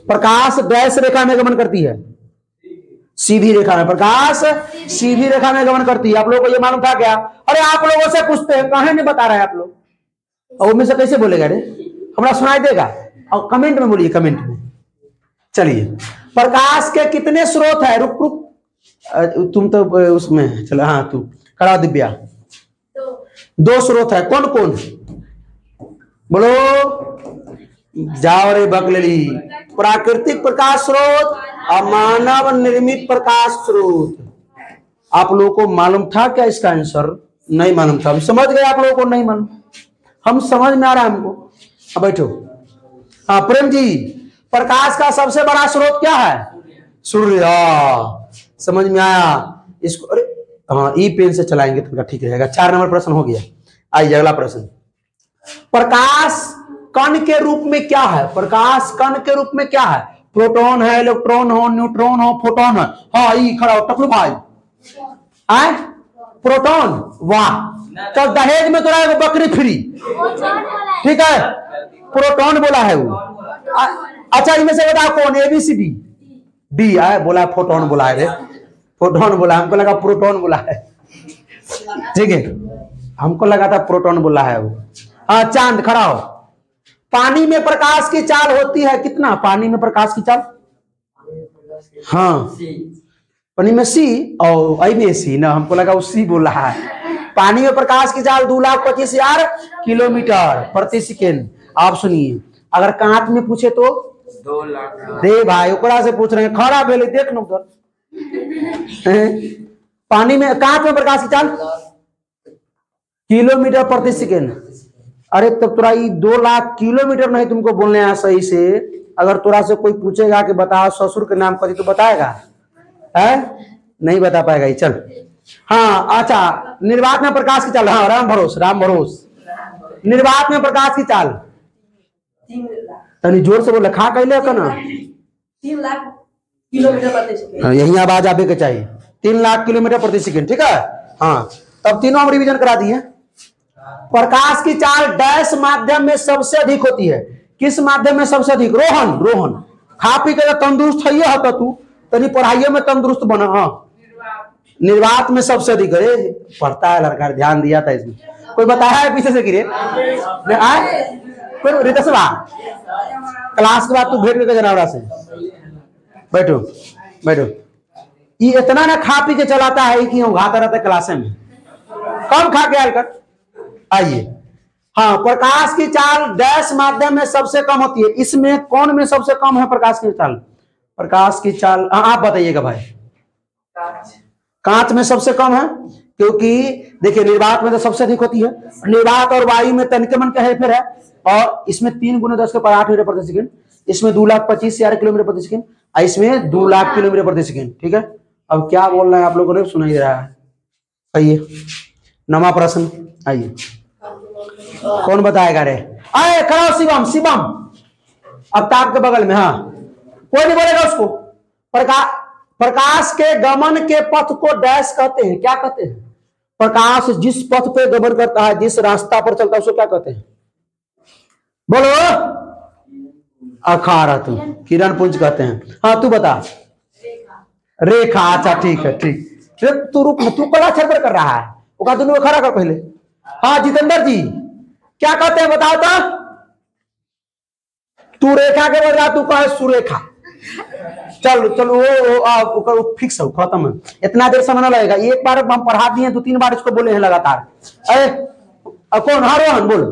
प्रकाश डैश रेखा में गमन करती है, सीधी रेखा में। प्रकाश सीधी रेखा में गमन करती है। आप लोगों को ये मालूम था क्या? अरे आप लोगों से पूछते हैं, कहां नहीं बता रहे हैं आप लोग? और उनमें से कैसे बोलेगा? अरे हमारा सुनाई देगा, और कमेंट में बोलिए, कमेंट में। चलिए, प्रकाश के कितने स्रोत है? रुक रुक, तुम तो उसमें चलो। हाँ, तू खड़ा दिव्या। 2 स्रोत है, कौन कौन बोलो? जाओ रे बकलेली। प्राकृतिक प्रकाश स्रोत और मानव निर्मित प्रकाश स्रोत। आप लोगों को मालूम था क्या इसका आंसर? नहीं मालूम था। हम समझ गए, आप लोगों को नहीं मालूम, हम समझ में आ रहा है हमको। अब बैठो। हाँ प्रेम जी, प्रकाश का सबसे बड़ा स्रोत क्या है? सूर्य। समझ में आया इसको? अरे हाँ, ई पेन से चलाएंगे तो ठीक रहेगा। 4 नंबर प्रश्न हो गया। आइए अगला प्रश्न। प्रकाश कण के रूप में क्या है? प्रकाश कण के रूप में क्या है? प्रोटॉन है, इलेक्ट्रॉन हो, न्यूट्रॉन हो, फोटोन है। हाँ, ई खड़ा हो टकलू भाई। आए प्रोटॉन, वाह। कल दहेज में तो रहेगा बकरी फ्री, ठीक है? प्रोटॉन बोला है वो। अच्छा इनमें से बताओ कौन? एबीसीडी डी आए बोला, फोटोन बोला है रे, फोटोन बोला। हमको लगा प्रोटॉन बोला है, ठीक है, हमको लगा था प्रोटॉन बोला है वो। हाँ चांद खड़ा हो। पानी में प्रकाश की चाल होती है कितना? पानी में प्रकाश की चाल, हाँ पानी में सी और आई में सी ना, हमको लगा वो सी बोला है। पानी में प्रकाश की चाल 2,25,000 किलोमीटर प्रति सेकेंड। आप सुनिए, अगर कांत में पूछे तो 2 लाख दे भाई, ओकरा से पूछ रहे हैं, खड़ा भेले देख लो उधर। पानी में कांत में प्रकाश की चाल किलोमीटर प्रति सेकेंड। अरे तब तोरा 2 लाख किलोमीटर नहीं, तुमको बोलने आ सही से। अगर तोरा से कोई पूछेगा कि बताओ ससुर के नाम करिए तो बताएगा है? नहीं बता पाएगा ये। चल हाँ, अच्छा निर्वात में प्रकाश की चाल। हाँ राम भरोस, राम भरोस। निर्वात में प्रकाश की चाल तनी जोर से बोल, खा कैले का ना 3 लाख किलोमीटर प्रति सेकंड। यही आवाज आवे के चाहिए, 3 लाख किलोमीटर प्रति सेकंड, ठीक है? हाँ, तब तीनों हम रिवीजन करा दिए। प्रकाश की चाल डैश माध्यम में सबसे अधिक होती है। किस माध्यम में सबसे अधिक? रोहन, रोहन खा पी के तंदुरुस्त है ये होता, तू तनी पढ़ाइए में तंदुरुस्त बना। हाँ निर्वात में सबसे अधिक। अरे पढ़ता है लड़का, ध्यान दिया था इसमें। कोई बताया है पीछे से? गिरे रितसवा, क्लास के बाद तू भेंट लेकर जनावरा से। बैठो बैठो, ये इतना ना खा पी के चलाता है कि उघाता रहता है क्लासे में, कम खा के आल कर। आइए, हाँ प्रकाश की चाल डैश माध्यम में सबसे कम होती है। इसमें कौन में सबसे कम है प्रकाश की चाल? प्रकाश की चाल आप बताइएगा भाई। कांच में सबसे कम है, क्योंकि देखिए निर्वात में तो सबसे अधिक होती है। निर्वात और वायु में तनके मन का हेरफेर है, और इसमें 3 × 10⁵ मीटर प्रति सेकंड, इसमें 2,25,000 किलोमीटर प्रति सेकंड, और इसमें 2 लाख किलोमीटर प्रति सेकंड, ठीक है? अब क्या बोल रहे हैं आप लोगों ने सुनाई दे रहा है। आइए नवा प्रश्न। आइए कौन बताएगा? रे आए खड़ा हो शिवम, शिवम आफ्ताब के बगल में। हाँ कोई नहीं बोलेगा उसको। प्रकाश के गमन के पथ को डैश कहते हैं। क्या कहते हैं? प्रकाश जिस पथ पे गमन करता है, जिस रास्ता पर चलता है, उसको क्या कहते हैं? बोलो। अखाड़ा तू किरण पुंज कहते हैं। हाँ तू बता। रेखा, अच्छा ठीक है, ठीक। तू रुक, तू कड़ा छतर कर रहा है, वो दोनों खड़ा कर पहले। हाँ जितेंद्र जी क्या कहते हैं बताओ तो। तू रेखा के बदला तू कहे सुरेखा। चलो चलो वो फिक्स हो खत्म। इतना देर समय न लगेगा, एक बार हम पढ़ा दिए दो तीन बार इसको बोले हैं लगातार। अरे कौन हरोहन बोलो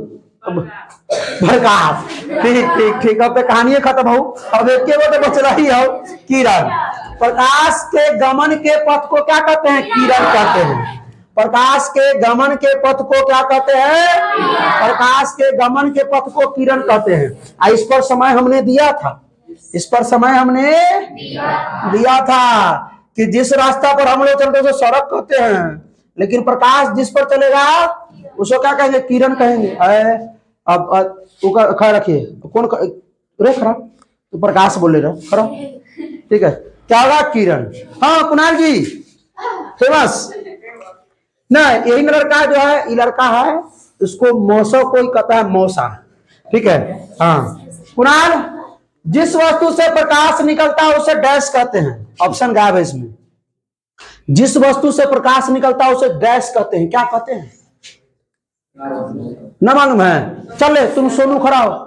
भड़कास। ठीक ठीक ठीक अब तो कहानी खत्म हो, अब एक तो बच रही हो किरण। प्रकाश के गमन के पथ को क्या कहते हैं? किरण कहते हैं। प्रकाश के गमन के पथ को क्या कहते हैं? प्रकाश के गमन के पथ को किरण कहते हैं। इस पर समय हमने दिया था, इस पर समय हमने दिया था कि जिस रास्ता पर हम लोग चलते उसे सड़क कहते हैं, लेकिन प्रकाश जिस पर चलेगा उसको क्या कहेंगे? किरण कहेंगे। अब खड़ा रखिए, कौन रे खड़ा? तो प्रकाश बोले रहा खड़ा। ठीक है क्या होगा? किरण। हाँ कुणाल जी फेमस ना यही लड़का जो है, ये लड़का है इसको मौसा कोई कहता है, मौसा। ठीक है हाँ कुणाल, जिस वस्तु से प्रकाश निकलता है उसे डैश कहते हैं। ऑप्शन गायब है इसमें। जिस वस्तु से प्रकाश निकलता है उसे डैश कहते हैं। क्या कहते हैं? न मालूम है? चले तुम सोनू खड़ा हो।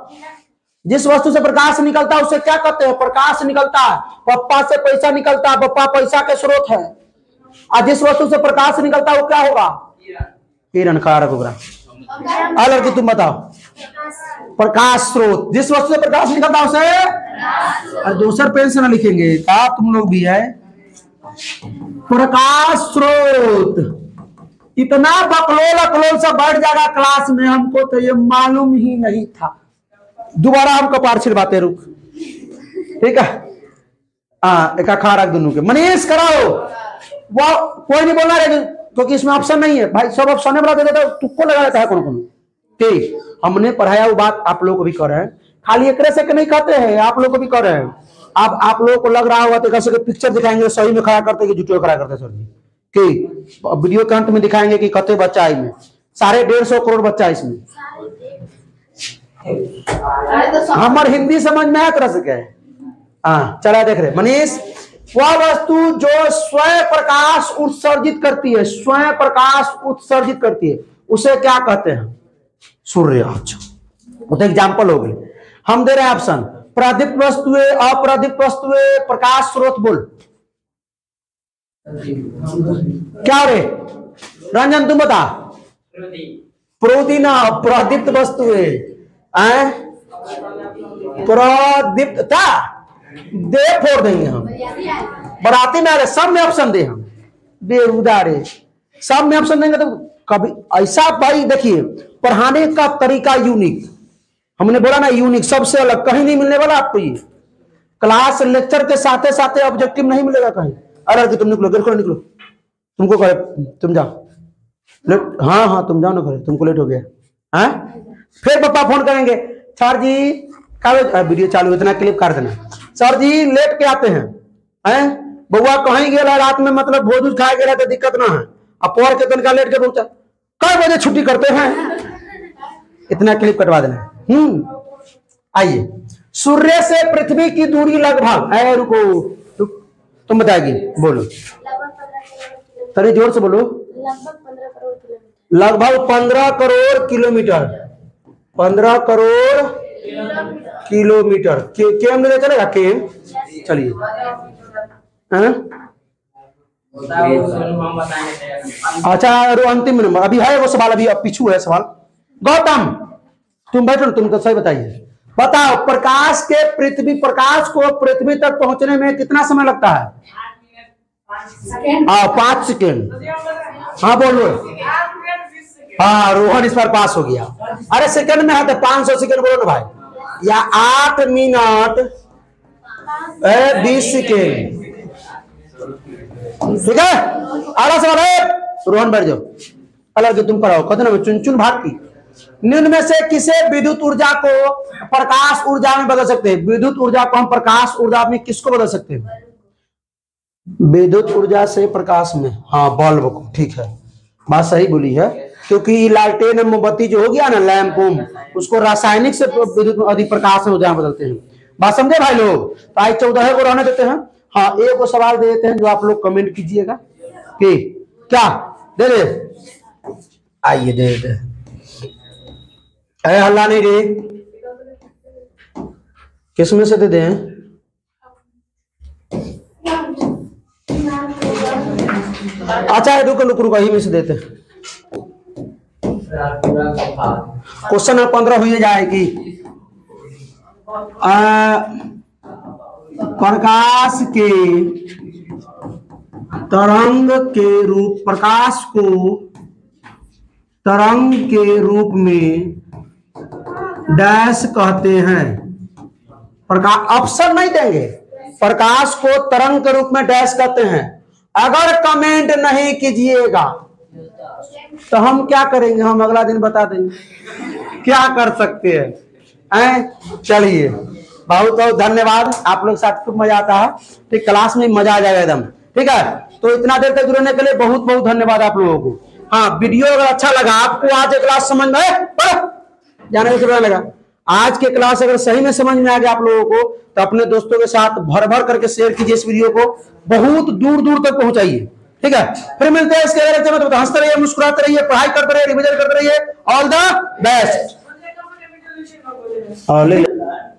जिस वस्तु से प्रकाश निकलता है उसे क्या कहते हैं? प्रकाश निकलता है। पप्पा से पैसा निकलता है, पप्पा पैसा के स्रोत है। और जिस वस्तु से प्रकाश निकलता है वो क्या होगा? किरण। खड़ा लड़की तुम बताओ। प्रकाश स्रोत। जिस वस्तु से प्रकाश निकलता है उसे, और दूसरे पेन से ना लिखेंगे तुम लोग भी है। प्रकाश स्रोत। इतना बकलोल अकलोल सा बैठ जाएगा क्लास में, हमको तो ये मालूम ही नहीं था। दोबारा हमको पार छिड़वाते रुक। ठीक है एक खा रख दोनों के। मनीष कराओ वो कोई नहीं बोलना रहे क्योंकि इसमें ऑप्शन नहीं है भाई, सब ऑप्शन में बता देता तुक्को लगा देता है कौन कौन। ठीक हमने पढ़ाया वो बात आप लोग को भी कर रहे हैं, खाली एक से नहीं कहते हैं, आप लोग को भी कर रहे हैं। अब आप लोगों को लग रहा होगा तो कैसे पिक्चर दिखाएंगे सही में खड़ा करते कि झूठे खड़ा करते सर जी कि वीडियो के अंत में दिखाएंगे कि कते बच्चा इसमें 1.5 करोड़ बच्चा इसमें। हमारे हिंदी समझ में आया तरह से क्या है? चला देख रहे मनीष। वह वस्तु जो स्वयं प्रकाश उत्सर्जित करती है, स्वयं प्रकाश उत्सर्जित करती है उसे क्या कहते हैं? सूर्य। वो तो एग्जाम्पल हो गई। हम दे रहे हैं ऑप्शन प्रदीप वस्तुएं, अप्रदीप वस्तुएं, प्रकाश स्रोत। बोल क्या रे रंजन तुम बता। प्रोदीना प्रदीप्त वस्तुएं प्रदीप्तता दे फोड़ देंगे हम बराती में। अरे सब में ऑप्शन दे हम बेहुदा रे, सब में ऑप्शन देंगे तो कभी ऐसा। भाई देखिए पढ़ाने का तरीका यूनिक, हमने बोला ना यूनिक सबसे अलग, कहीं नहीं मिलने वाला आपको। ये क्लास लेक्चर के साथे साथे ऑब्जेक्टिव नहीं मिलेगा कहीं। अरे तुम निकलो, घर निकलो, तुमको करे तुम जाओ लेट। हाँ हाँ तुम जाओ ना करे, तुमको लेट हो गया। हाँ फिर पापा फोन करेंगे सर जी का वीडियो चालू, इतना क्लिप काट देना। सर जी लेट के आते हैं हैं बउआ कहीं गया रात में, मतलब भोज उज खाए गया तो दिक्कत ना है। अब पौर के तनका लेट के पहुंचा, कई बजे छुट्टी करते हैं, इतना क्लिप कटवा देना। आइए सूर्य से पृथ्वी की दूरी लगभग है। रुको तुम बताएगी बोलो तरी जोर से बोलो। लगभग 15 करोड़ किलोमीटर। 15 करोड़ किलोमीटर केम ले चलेगा केम। चलिए अच्छा अंतिम नंबर अभी है वो सवाल, अभी पीछू है सवाल। गौतम तुम बैठो, तुमको सही बताइए। बताओ प्रकाश के पृथ्वी, प्रकाश को पृथ्वी तक पहुंचने में कितना समय लगता है? 5 सेकेंड। हाँ बोलो। हाँ रोहन इस बार पास हो गया। अरे सेकंड में है तो 500 सेकेंड बोलो ना भाई, या 8 मिनट 20 सेकेंड। ठीक है आला सवाल है। रोहन बैठ जाओ, अलग तुम कराओ कदम में चुन चुन भाग की। निम्न में से किसे विद्युत ऊर्जा को प्रकाश ऊर्जा में बदल सकते हैं? विद्युत ऊर्जा को हम प्रकाश ऊर्जा में किसको बदल सकते हैं? विद्युत ऊर्जा से प्रकाश में हाँ बल्ब को। ठीक है बात सही बोली है, क्योंकि लालटेन मोमबत्ती जो हो गया ना लैम्प उसको रासायनिक से विद्युत अधिक प्रकाश में ऊर्जा बदलते हैं। बात समझे भाई लोग? तो आज 14 को रहने देते हैं। हाँ एक को सवाल दे देते हैं जो आप लोग कमेंट कीजिएगा कि क्या दे आइए दे दे, अरे हल्ला नहीं रे, किस में से दे दे? अच्छा रुको रुको रुको, यही में से देते। क्वेश्चन नंबर 15 हुई जाएगी। प्रकाश के तरंग के रूप, प्रकाश को तरंग के रूप में डैश कहते हैं। प्रकाश ऑप्शन नहीं देंगे, प्रकाश को तरंग के रूप में डैश कहते हैं। अगर कमेंट नहीं कीजिएगा तो हम क्या करेंगे, हम अगला दिन बता देंगे क्या कर सकते हैं। चलिए बहुत बहुत धन्यवाद, आप लोग साथ खूब मजा आता है, ठीक क्लास में मजा आ जाएगा एकदम, ठीक है। तो इतना देर तक जुड़ने के लिए बहुत बहुत धन्यवाद आप लोगों को। हाँ वीडियो अगर अच्छा लगा आपको, आज क्लास समझ में जाने में लगा, आज के क्लास अगर सही में समझ में आ गया आप लोगों को, तो अपने दोस्तों के साथ भर भर करके शेयर कीजिए, इस वीडियो को बहुत दूर दूर तक पहुंचाइए, ठीक है। फिर मिलते हैं इसके अगले चैप्टर में, हंसते रहिए, मुस्कुराते रहिए, पढ़ाई करते रहिए, रिवीजन करते रहिए। All the best.